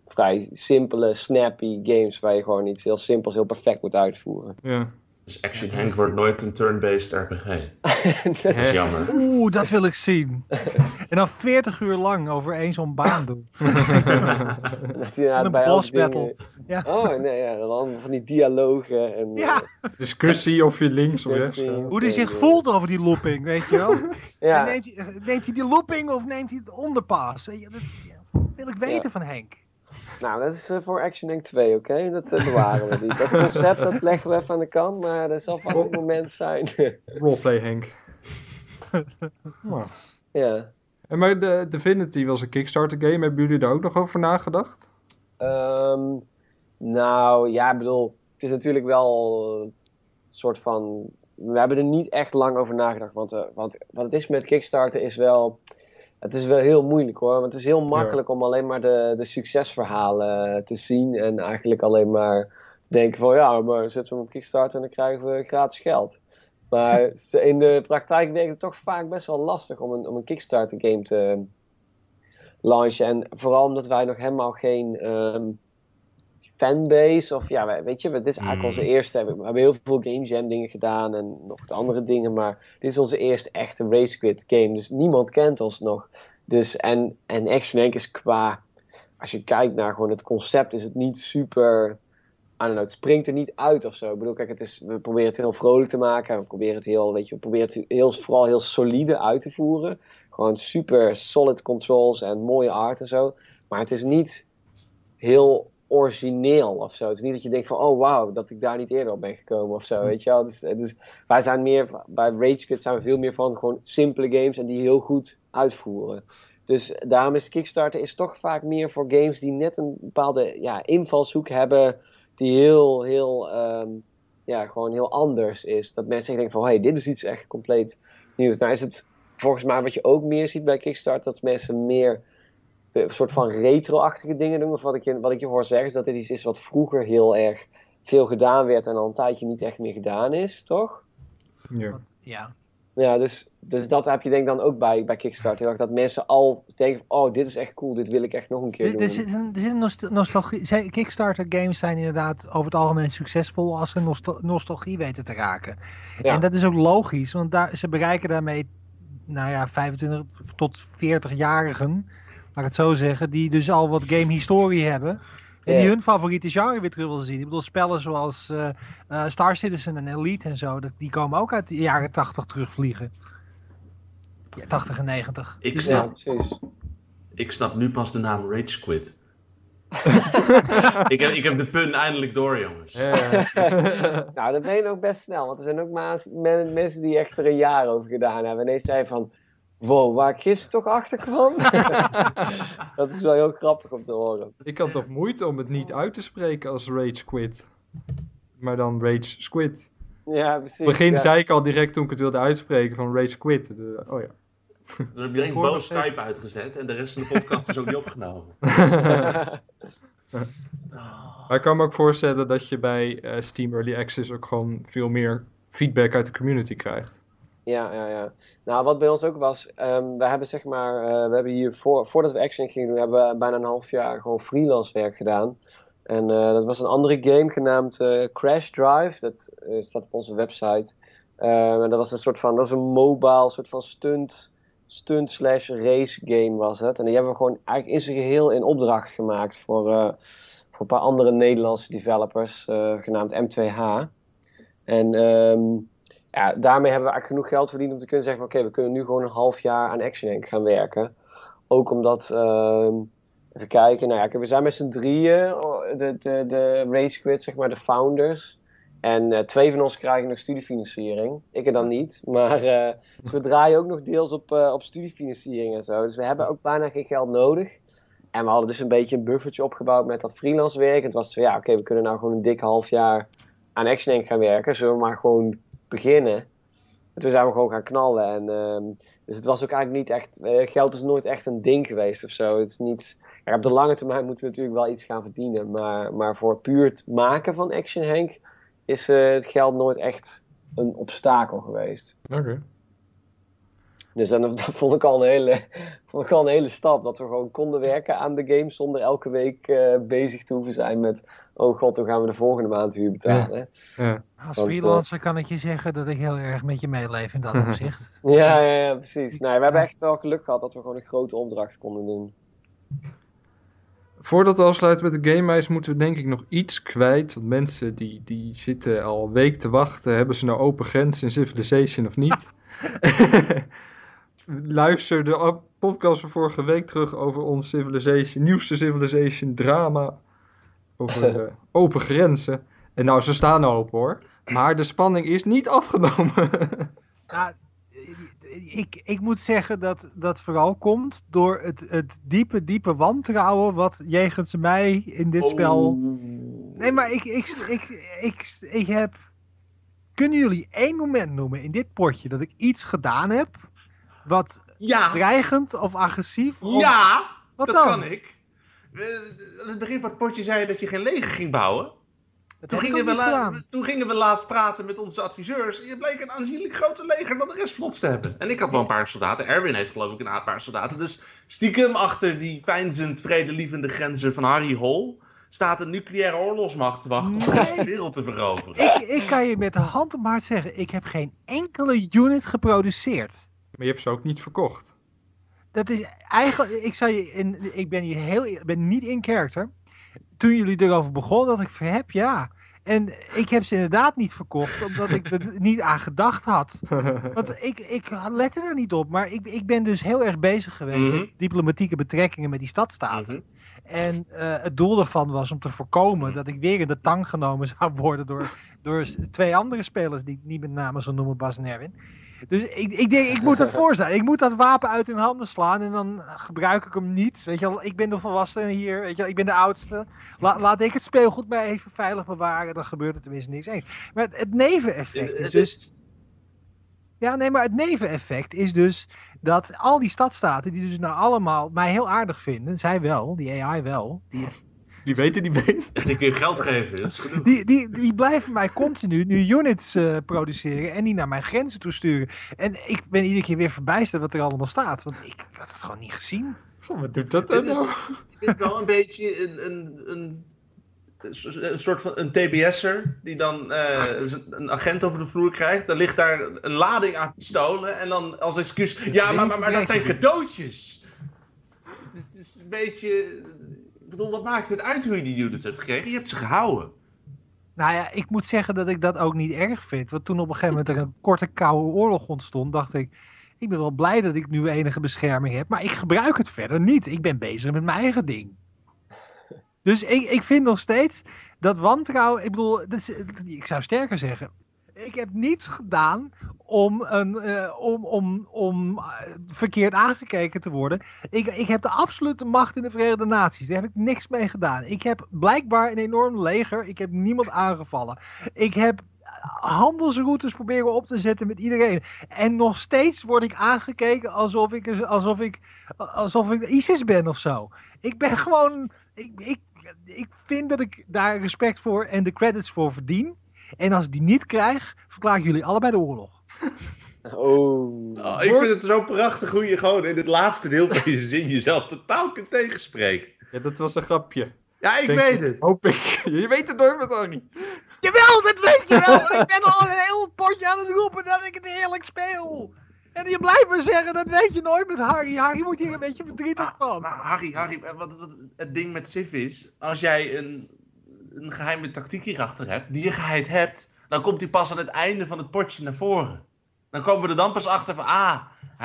vrij simpele, snappy games waar je gewoon iets heel simpels, heel perfect moet uitvoeren. Ja. Dus Action Henk wordt nooit een turn-based RPG. Dat is jammer. Oeh, dat wil ik zien. En dan 40 uur lang over één zo'n baan doen. Een boss battle. Ja. Oh, nee, ja, dan van die dialogen. En, ja. Discussie of je links of rechts. Hoe hij zich voelt over die looping, weet je wel. Ja. Neemt hij die looping of neemt hij het onderpaas? Weet je, dat wil ik weten van Henk. Nou, dat is voor Action Henk 2, oké? Dat bewaren we niet. Dat concept, dat leggen we even aan de kant, maar dat zal vast een moment zijn. Roleplay Henk. Ja. En maar de Divinity was een Kickstarter game. Hebben jullie daar ook nog over nagedacht? Nou, ja, ik bedoel, het is natuurlijk wel een soort van... We hebben er niet echt lang over nagedacht, want wat het is met Kickstarter is wel... Het is wel heel moeilijk hoor, want het is heel makkelijk om alleen maar de succesverhalen te zien en eigenlijk alleen maar denken van ja, maar zetten we hem op Kickstarter en dan krijgen we gratis geld. Maar in de praktijk werkt het toch vaak best wel lastig om een Kickstarter game te launchen. En vooral omdat wij nog helemaal geen fanbase of ja, weet je, dit is eigenlijk onze eerste. We hebben heel veel Game Jam dingen gedaan en nog wat andere dingen. Maar dit is onze eerste echte RageSquid game. Dus niemand kent ons nog. Dus, en Action Henk is qua, als je kijkt naar gewoon het concept, is het niet super... Het springt er niet uit of zo. Ik bedoel, kijk, we proberen het heel vrolijk te maken. We proberen het heel, weet je, vooral heel solide uit te voeren. Gewoon super solid controls en mooie art en zo. Maar het is niet heel origineel of zo. Het is niet dat je denkt van, oh wauw, dat ik daar niet eerder op ben gekomen of zo, weet je wel. Dus wij zijn meer, bij RageSquid zijn we veel meer van gewoon simpele games en die heel goed uitvoeren. Dus daarom is Kickstarter is toch vaak meer voor games die net een bepaalde invalshoek hebben, die gewoon heel anders is. Dat mensen denken van, hey, dit is iets echt compleet nieuws. Nou is het volgens mij wat je ook meer ziet bij Kickstarter, dat mensen meer een soort van retro-achtige dingen doen. Of wat ik je hoor zeggen is dat dit iets is wat vroeger heel erg veel gedaan werd en al een tijdje niet echt meer gedaan is, toch? Ja. Ja, dus dat heb je denk ik dan ook bij Kickstarter. Dat mensen al denken, oh, dit is echt cool, dit wil ik echt nog een keer doen. Er zit nostalgie. Kickstarter games zijn inderdaad over het algemeen succesvol als ze nostalgie weten te raken. Ja. En dat is ook logisch, want ze bereiken daarmee 25 tot 40-jarigen, laat ik het zo zeggen, die dus al wat gamehistorie hebben. En die hun favoriete genre weer terug willen zien. Ik bedoel, spellen zoals Star Citizen en Elite en zo, die komen ook uit de jaren 80 terugvliegen. Ja, 80 en 90. Ik snap nu pas de naam RageSquid. ik heb de pun eindelijk door, jongens. Nou, dat ben je ook best snel. Want er zijn ook mensen die echt er een jaar over gedaan hebben. En ineens zei van, wow, waar ik gisteren toch achter kwam. Dat is wel heel grappig om te horen. Ik had toch moeite om het niet uit te spreken als RageSquid. Maar dan RageSquid. Ja, precies. Zei ik al direct toen ik het wilde uitspreken van RageSquid. Oh ja. Dan heb je een boos Skype uitgezet en de rest van de podcast is ook niet opgenomen. Maar ik kan me ook voorstellen dat je bij Steam Early Access ook gewoon veel meer feedback uit de community krijgt. Ja. Nou, wat bij ons ook was, we hebben hier, voordat we Action gingen doen, hebben we bijna een half jaar gewoon freelance werk gedaan. En dat was een andere game genaamd Crash Drive, dat staat op onze website. En dat was een mobile, soort van stunt/race game was het. En die hebben we gewoon eigenlijk in zijn geheel in opdracht gemaakt voor een paar andere Nederlandse developers, genaamd M2H. En... ja, daarmee hebben we eigenlijk genoeg geld verdiend om te kunnen zeggen, oké, we kunnen nu gewoon een half jaar aan Action Henk gaan werken. Ook omdat, even kijken, we zijn met z'n drieën, de RageSquid, zeg maar, de founders. En 2 van ons krijgen nog studiefinanciering. Ik er dan niet, maar dus we draaien ook nog deels op studiefinanciering en zo. Dus we hebben ook bijna geen geld nodig. En we hadden dus een beetje een buffertje opgebouwd met dat freelance werk. En het was zo, we kunnen nou gewoon een dik half jaar aan Action Henk gaan werken. Zullen we maar gewoon beginnen. En toen zijn we gewoon gaan knallen. En, dus het was ook eigenlijk niet echt... geld is nooit echt een ding geweest of zo. Het is niet... Ja, op de lange termijn moeten we natuurlijk wel iets gaan verdienen. Maar voor puur het maken van Action Henk is het geld nooit echt een obstakel geweest. Oké. Dus dat vond ik al een hele stap. Dat we gewoon konden werken aan de game zonder elke week bezig te hoeven zijn met... Oh god, hoe gaan we de volgende maand huur betalen? Ja. Als freelancer kan ik je zeggen dat ik heel erg met je meeleef in dat opzicht. Ja, precies. We hebben echt wel geluk gehad dat we gewoon een grote opdracht konden doen. Voordat we afsluiten met de gamewijs moeten we denk ik nog iets kwijt. Want mensen die zitten al een week te wachten. Hebben ze nou open grens in Civilization of niet? Luister de podcast van vorige week terug over ons Civilization, nieuwste Civilization drama. Over de open grenzen. En nou, ze staan open hoor. Maar de spanning is niet afgenomen. Nou, ik moet zeggen dat dat vooral komt door het diepe wantrouwen wat jegens mij in dit spel... Nee, maar ik heb... Kunnen jullie één moment noemen in dit potje dat ik iets gedaan heb wat dreigend of agressief... Of... Ja, wat dat dan? Kan ik. Aan het begin van het potje zei je dat je geen leger ging bouwen. Toen gingen we laatst praten met onze adviseurs. En je bleek een aanzienlijk groter leger dan de rest vlots te hebben. En ik had wel een paar soldaten. Erwin heeft geloof ik een paar soldaten. Dus stiekem achter die peinzend vredelievende grenzen van Harry Hol staat een nucleaire oorlogsmacht te wachten om de wereld te veroveren. Ik kan je met de hand op mijn hart zeggen, ik heb geen enkele unit geproduceerd. Maar je hebt ze ook niet verkocht. Dat is eigenlijk, ik ben niet in character. Toen jullie erover begonnen, dat ik heb ja. En ik heb ze inderdaad niet verkocht, omdat ik er niet aan gedacht had. Want ik lette er niet op, maar ik ben dus heel erg bezig geweest met diplomatieke betrekkingen met die stadstaten. En het doel daarvan was om te voorkomen dat ik weer in de tang genomen zou worden door twee andere spelers die ik niet met name zal noemen, Bas en Erwin. Dus ik denk, ik moet dat voorstellen. Ik moet dat wapen uit hun handen slaan en dan gebruik ik hem niet. Weet je wel, ik ben de volwassene hier, weet je wel, ik ben de oudste. Laat ik het speelgoed maar even veilig bewaren, dan gebeurt er tenminste niks eens. Maar het neveneffect is dus... Ja, nee, maar het neveneffect is dus dat al die stadstaten die dus nou allemaal mij heel aardig vinden, zij wel, die AI wel, die weten niet meer. Dat ik je geld geef, dat is genoeg. Die blijven mij continu nu units produceren en die naar mijn grenzen toe sturen. En ik ben iedere keer weer verbijsterd wat er allemaal staat, want ik had het gewoon niet gezien. Goh, wat doet dat dan? Het is wel een beetje een soort van een TBS'er die dan een agent over de vloer krijgt. Dan ligt daar een lading aan pistolen en dan als excuus, ja, maar dat zijn cadeautjes. Het is een beetje... Ik bedoel, wat maakt het uit hoe je die units hebt gekregen? Je hebt ze gehouden. Nou ja, ik moet zeggen dat ik dat ook niet erg vind. Want toen op een gegeven moment er een korte koude oorlog ontstond, dacht ik, ik ben wel blij dat ik nu enige bescherming heb, maar ik gebruik het verder niet. Ik ben bezig met mijn eigen ding. Dus ik vind nog steeds dat wantrouwen, ik bedoel, ik zou sterker zeggen, ik heb niets gedaan om verkeerd aangekeken te worden. Ik heb de absolute macht in de Verenigde Naties. Daar heb ik niks mee gedaan. Ik heb blijkbaar een enorm leger. Ik heb niemand aangevallen. Ik heb handelsroutes proberen op te zetten met iedereen. En nog steeds word ik aangekeken alsof ik ISIS ben of zo. Ik ben gewoon... Ik vind dat ik daar respect voor en de credits voor verdien. En als ik die niet krijg, verklaar ik jullie allebei de oorlog. Oh, ik vind het zo prachtig hoe je gewoon in het laatste deel van je zin jezelf totaal kunt tegenspreken. Ja, dat was een grapje. Ja, ik weet het. Hoop ik. Je weet het door met ook niet. Jawel, dat weet je wel. Ik ben al een heel potje aan het roepen dat ik het heerlijk speel. En je blijft maar zeggen, dat weet je nooit met Harry. Harry moet hier een beetje verdrietig van. Maar Harry, wat het ding met Civ is, als jij een geheime tactiek hierachter hebt, die je geheid hebt, dan komt die pas aan het einde van het potje naar voren. Dan komen we er dan pas achter van, hij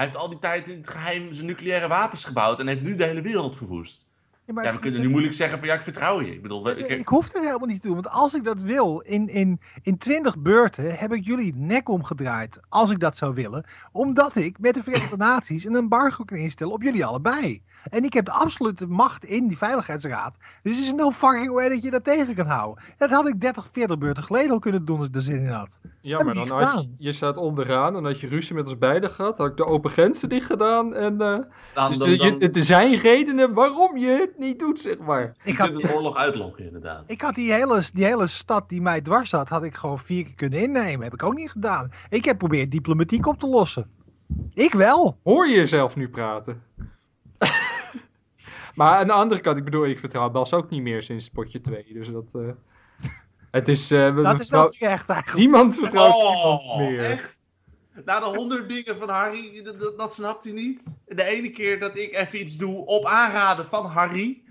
heeft al die tijd in het geheim zijn nucleaire wapens gebouwd en heeft nu de hele wereld verwoest. Ja, we kunnen nu moeilijk zeggen van, ja, ik vertrouw je. Ik bedoel, ik hoef dat helemaal niet te doen, want als ik dat wil, in 20 beurten heb ik jullie nek omgedraaid, als ik dat zou willen, omdat ik met de Verenigde Naties een embargo kan instellen op jullie allebei. En ik heb de absolute macht in die Veiligheidsraad, dus is no fucking way dat je dat tegen kan houden. Dat had ik 30, 40 beurten geleden al kunnen doen als ik er zin in had. Ja, maar dan je staat onderaan en had je ruzie met ons beiden gehad, had ik de open grenzen dicht gedaan en er zijn redenen waarom je het niet doet, zeg maar. Je kunt het oorlog uitlokken, inderdaad. Ik had die hele stad die mij dwars zat, had ik gewoon 4 keer kunnen innemen. Heb ik ook niet gedaan. Ik heb geprobeerd diplomatiek op te lossen. Ik wel. Hoor je jezelf nu praten? Maar aan de andere kant, ik bedoel, ik vertrouw Bas ook niet meer sinds potje 2. Dus dat... het is... dat is wel echt eigenlijk. Niemand vertrouwt niemand meer. Echt? Na de 100 dingen van Harry, dat snapt hij niet. De ene keer dat ik even iets doe op aanraden van Harry,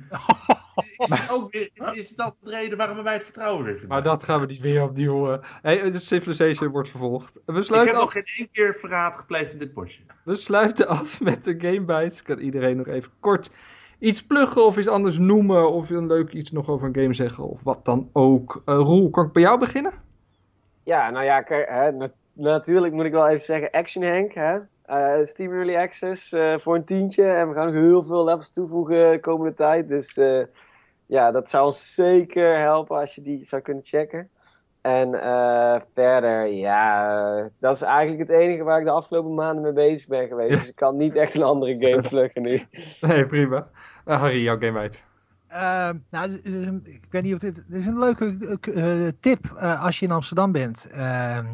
is dat de reden waarom wij het vertrouwen weer verdienen. Maar dat gaan we niet weer opnieuw... de Civilization wordt vervolgd. Ik heb nog geen één keer verraad gepleegd in dit potje. We sluiten af met de Gamebytes. Kan iedereen nog even kort iets pluggen of iets anders noemen of een leuk iets nog over een game zeggen of wat dan ook. Roel, kan ik bij jou beginnen? Ja, nou ja, natuurlijk moet ik wel even zeggen, Action Henk, hè? Steam Early Access voor een tientje en we gaan nog heel veel levels toevoegen de komende tijd, dus ja, dat zou ons zeker helpen als je die zou kunnen checken. En verder, ja, dat is eigenlijk het enige waar ik de afgelopen maanden mee bezig ben geweest. Ja. Dus ik kan niet echt een andere game pluggen nu. Nee, prima. Harry, jouw game uit. Nou, ik weet niet of dit is een leuke tip als je in Amsterdam bent.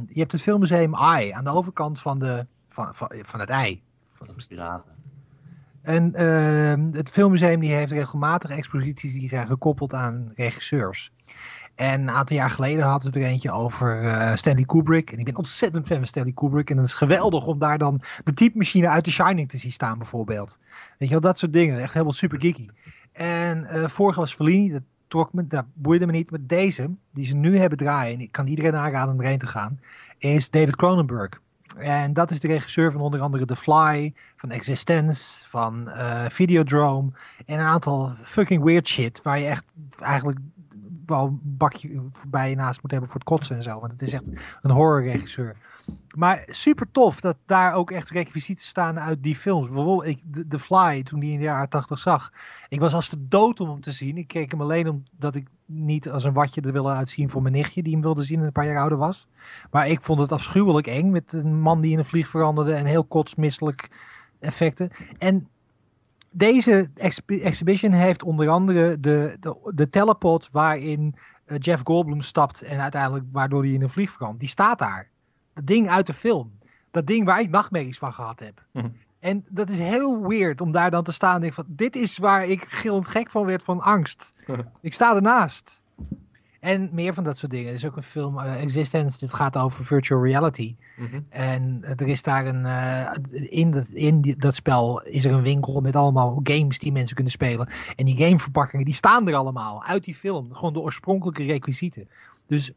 Je hebt het filmmuseum AI aan de overkant van het ei. Van de piraten. En het filmmuseum die heeft regelmatig exposities die zijn gekoppeld aan regisseurs. En een aantal jaar geleden hadden ze er eentje over Stanley Kubrick. En ik ben ontzettend fan van Stanley Kubrick. En het is geweldig om daar dan de typemachine uit The Shining te zien staan bijvoorbeeld. Weet je wel, dat soort dingen. Echt helemaal super geeky. En vorige was Fellini, dat trok me, dat boeide me niet. Maar deze, die ze nu hebben draaien, en ik kan iedereen aanraden om erheen te gaan, is David Cronenberg. En dat is de regisseur van onder andere The Fly, van Existence, van Videodrome. En een aantal fucking weird shit, waar je echt eigenlijk wel een bakje bij je naast moet hebben voor het kotsen en zo. Want het is echt een horrorregisseur. Maar super tof dat daar ook echt requisieten staan uit die films. Bijvoorbeeld The Fly, toen die in de jaren 80 zag. Ik was als de dood om hem te zien. Ik keek hem alleen omdat ik niet als een watje er wilde uitzien voor mijn nichtje, die hem wilde zien en een paar jaar ouder was. Maar ik vond het afschuwelijk eng, met een man die in een vlieg veranderde en heel kotsmisselijk effecten. En deze exhibition heeft onder andere de telepod waarin Jeff Goldblum stapt en uiteindelijk waardoor hij in een vlieg verandert. Die staat daar. Dat ding uit de film. Dat ding waar ik nachtmerries van gehad heb. Mm-hmm. En dat is heel weird om daar dan te staan en denk van, dit is waar ik gillend gek van werd van angst. Ik sta ernaast. En meer van dat soort dingen. Er is ook een film, Existence, dit gaat over virtual reality. Mm-hmm. En er is daar een in dat spel is er een winkel met allemaal games die mensen kunnen spelen. En die gameverpakkingen, die staan er allemaal uit die film. Gewoon de oorspronkelijke requisieten. Dus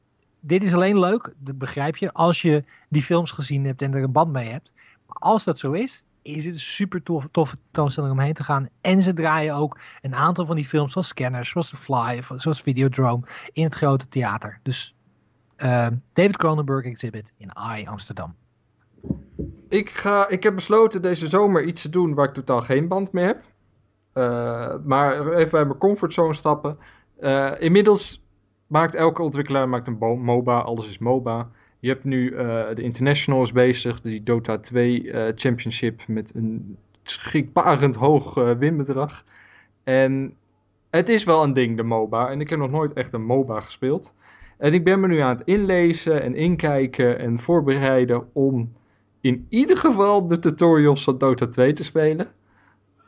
dit is alleen leuk, dat begrijp je, als je die films gezien hebt en er een band mee hebt. Maar als dat zo is, is het een super toffe tentoonstelling omheen te gaan. En ze draaien ook een aantal van die films, zoals Scanners, zoals The Fly, zoals Videodrome, in het grote theater. Dus David Cronenberg Exhibit in AI Amsterdam. Ik heb besloten deze zomer iets te doen waar ik totaal geen band mee heb. Maar even bij mijn comfortzone stappen. Inmiddels maakt elke ontwikkelaar een MOBA, alles is MOBA. Je hebt nu de internationals bezig, die Dota 2 championship met een schrikbarend hoog winbedrag. En het is wel een ding, de MOBA. En ik heb nog nooit echt een MOBA gespeeld. En ik ben me nu aan het inlezen en inkijken en voorbereiden om in ieder geval de tutorials van Dota 2 te spelen.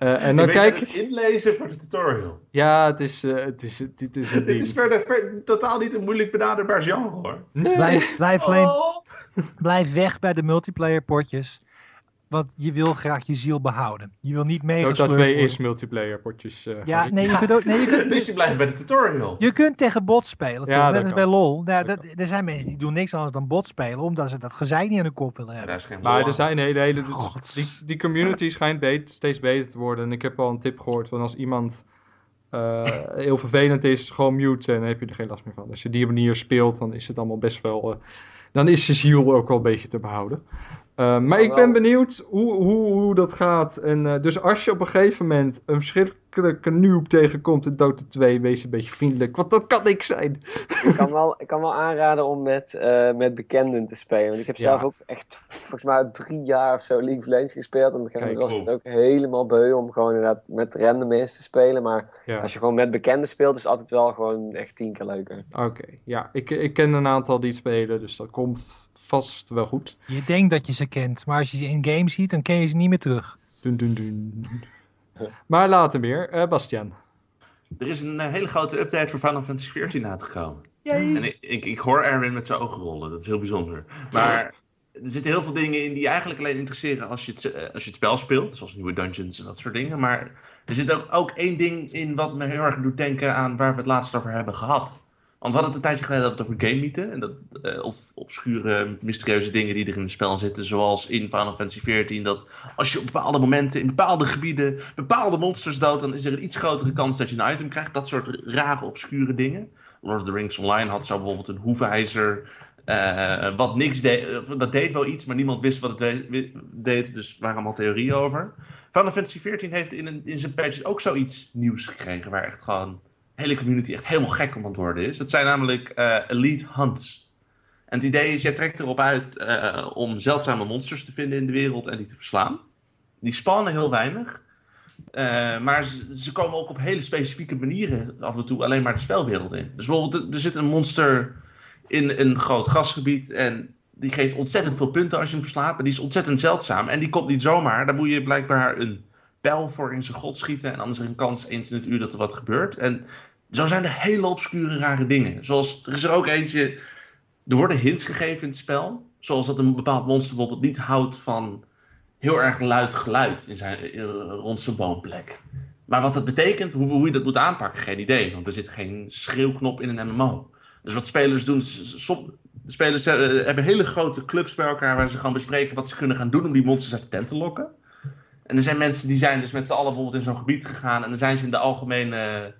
En dan kijk ik inlezen voor de tutorial. Ja, het is een ding. Het is verder totaal niet een moeilijk benaderbaar genre, hoor. Nee. Blijf weg bij de multiplayer potjes. Want je wil graag je ziel behouden. Je wil niet meegesleurd worden. Dota 2 is multiplayer potjes. Ja, nee, je kunt ook, dus je blijft bij de tutorial. Je kunt tegen bots spelen. Ja, dat is bij LOL. Nou, er zijn mensen die doen niks anders dan bots spelen, omdat ze dat gezeik niet aan de kop willen hebben. Ja, maar er zijn hele die community schijnt steeds beter te worden. En ik heb al een tip gehoord van als iemand heel vervelend is, gewoon mute en dan heb je er geen last meer van. Als je die manier speelt, dan is het allemaal best wel dan is je ziel ook wel een beetje te behouden. Maar ik ben benieuwd hoe dat gaat. En, dus als je op een gegeven moment een verschrikkelijke noob tegenkomt in Dota 2, wees een beetje vriendelijk. Want dat kan ik zijn. Ik kan wel aanraden om met bekenden te spelen. Want ik heb zelf ook echt, volgens mij 3 jaar of zo League of Legends gespeeld. En op een gegeven moment was het ook helemaal beu om gewoon inderdaad met random mensen te spelen. Maar als je gewoon met bekenden speelt, is het altijd wel gewoon echt 10 keer leuker. Oké, ja. Ik ken een aantal die spelen, dus dat komt vast wel goed. Je denkt dat je ze kent, maar als je ze in game ziet, dan ken je ze niet meer terug. Maar later meer. Bastiaan. Er is een hele grote update voor Final Fantasy XIV uitgekomen. Yay. En ik hoor Erwin met zijn ogen rollen. Dat is heel bijzonder. Maar er zitten heel veel dingen in die je eigenlijk alleen interesseren als je het spel speelt. Zoals nieuwe dungeons en dat soort dingen. Maar er zit ook één ding in wat me heel erg doet denken aan waar we het laatst over hebben gehad. Want we hadden het een tijdje geleden over gamemythen. En dat, of obscure, mysterieuze dingen die er in het spel zitten. Zoals in Final Fantasy XIV. Dat als je op bepaalde momenten, in bepaalde gebieden, bepaalde monsters doodt, dan is er een iets grotere kans dat je een item krijgt. Dat soort rare, obscure dingen. Lord of the Rings Online had zo bijvoorbeeld een hoefijzer. Wat niks deed. Dat deed wel iets, maar niemand wist wat het deed. Dus waren allemaal theorieën over. Final Fantasy XIV heeft in zijn patches ook zoiets nieuws gekregen. Waar echt gewoon hele community echt helemaal gek om aan het worden is. Dat zijn namelijk elite hunts. En het idee is, jij trekt erop uit om zeldzame monsters te vinden in de wereld en die te verslaan. Die spawnen heel weinig. Maar ze komen ook op hele specifieke manieren af en toe alleen maar de spelwereld in. Dus bijvoorbeeld, er zit een monster in een groot grasgebied en die geeft ontzettend veel punten als je hem verslaat, maar die is ontzettend zeldzaam en die komt niet zomaar. Daar moet je blijkbaar een pijl voor in zijn god schieten en anders een kans eens in het uur dat er wat gebeurt. En zo zijn er hele obscure rare dingen. Zoals, er is er ook eentje, er worden hints gegeven in het spel, zoals dat een bepaald monster bijvoorbeeld niet houdt van heel erg luid geluid rond zijn woonplek. Maar wat dat betekent, hoe je dat moet aanpakken, geen idee. Want er zit geen schreeuwknop in een MMO. Dus wat spelers doen, de spelers hebben hele grote clubs bij elkaar waar ze gaan bespreken wat ze kunnen gaan doen om die monsters uit de tent te lokken. En er zijn mensen die zijn dus met z'n allen bijvoorbeeld in zo'n gebied gegaan en dan zijn ze in de algemene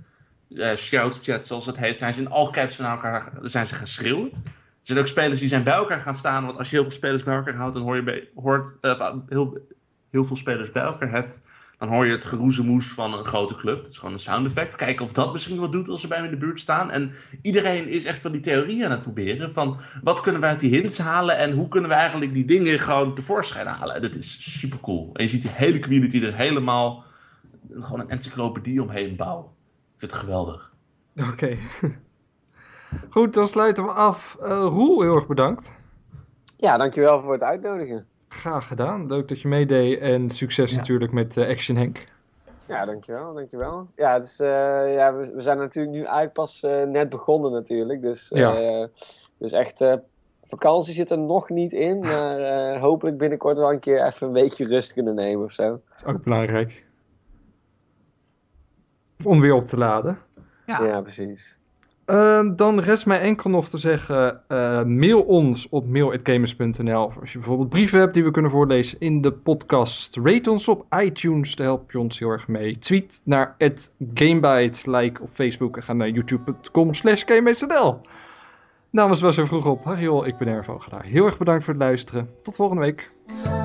shoutchat, zoals dat heet, zijn ze in all caps naar elkaar gaan schreeuwen. Er zijn ook spelers die zijn bij elkaar gaan staan, want als je heel veel spelers bij elkaar houdt, dan hoor je heel veel spelers bij elkaar hebt, dan hoor je het geroezemoes van een grote club. Dat is gewoon een sound effect. Kijken of dat misschien wat doet als ze bij me in de buurt staan. En iedereen is echt van die theorieën aan het proberen van wat kunnen we uit die hints halen en hoe kunnen we eigenlijk die dingen gewoon tevoorschijn halen. En dat is super cool. En je ziet die hele community er helemaal gewoon een encyclopedie omheen bouwen. Ik vind het geweldig. Oké. Goed, dan sluiten we af. Roel, heel erg bedankt. Ja, dankjewel voor het uitnodigen. Graag gedaan. Leuk dat je meedeed en succes natuurlijk met Action Henk. Ja, dankjewel. Ja, dus, we zijn natuurlijk nu pas net begonnen natuurlijk. Dus, dus echt, vakantie zit er nog niet in. Maar hopelijk binnenkort wel een keer even een weekje rust kunnen nemen of zo. Dat is ook belangrijk. Om weer op te laden. Ja precies. Dan rest mij enkel nog te zeggen, mail ons op mail@gamers.nl. Als je bijvoorbeeld brieven hebt die we kunnen voorlezen in de podcast. Rate ons op iTunes, daar help je ons heel erg mee. Tweet naar @GameByte, like op Facebook en ga naar youtube.com/GameBytesNL. Namens was er vroeg op, Harry Hol, ik ben Erwin Vogelaar. Heel erg bedankt voor het luisteren. Tot volgende week.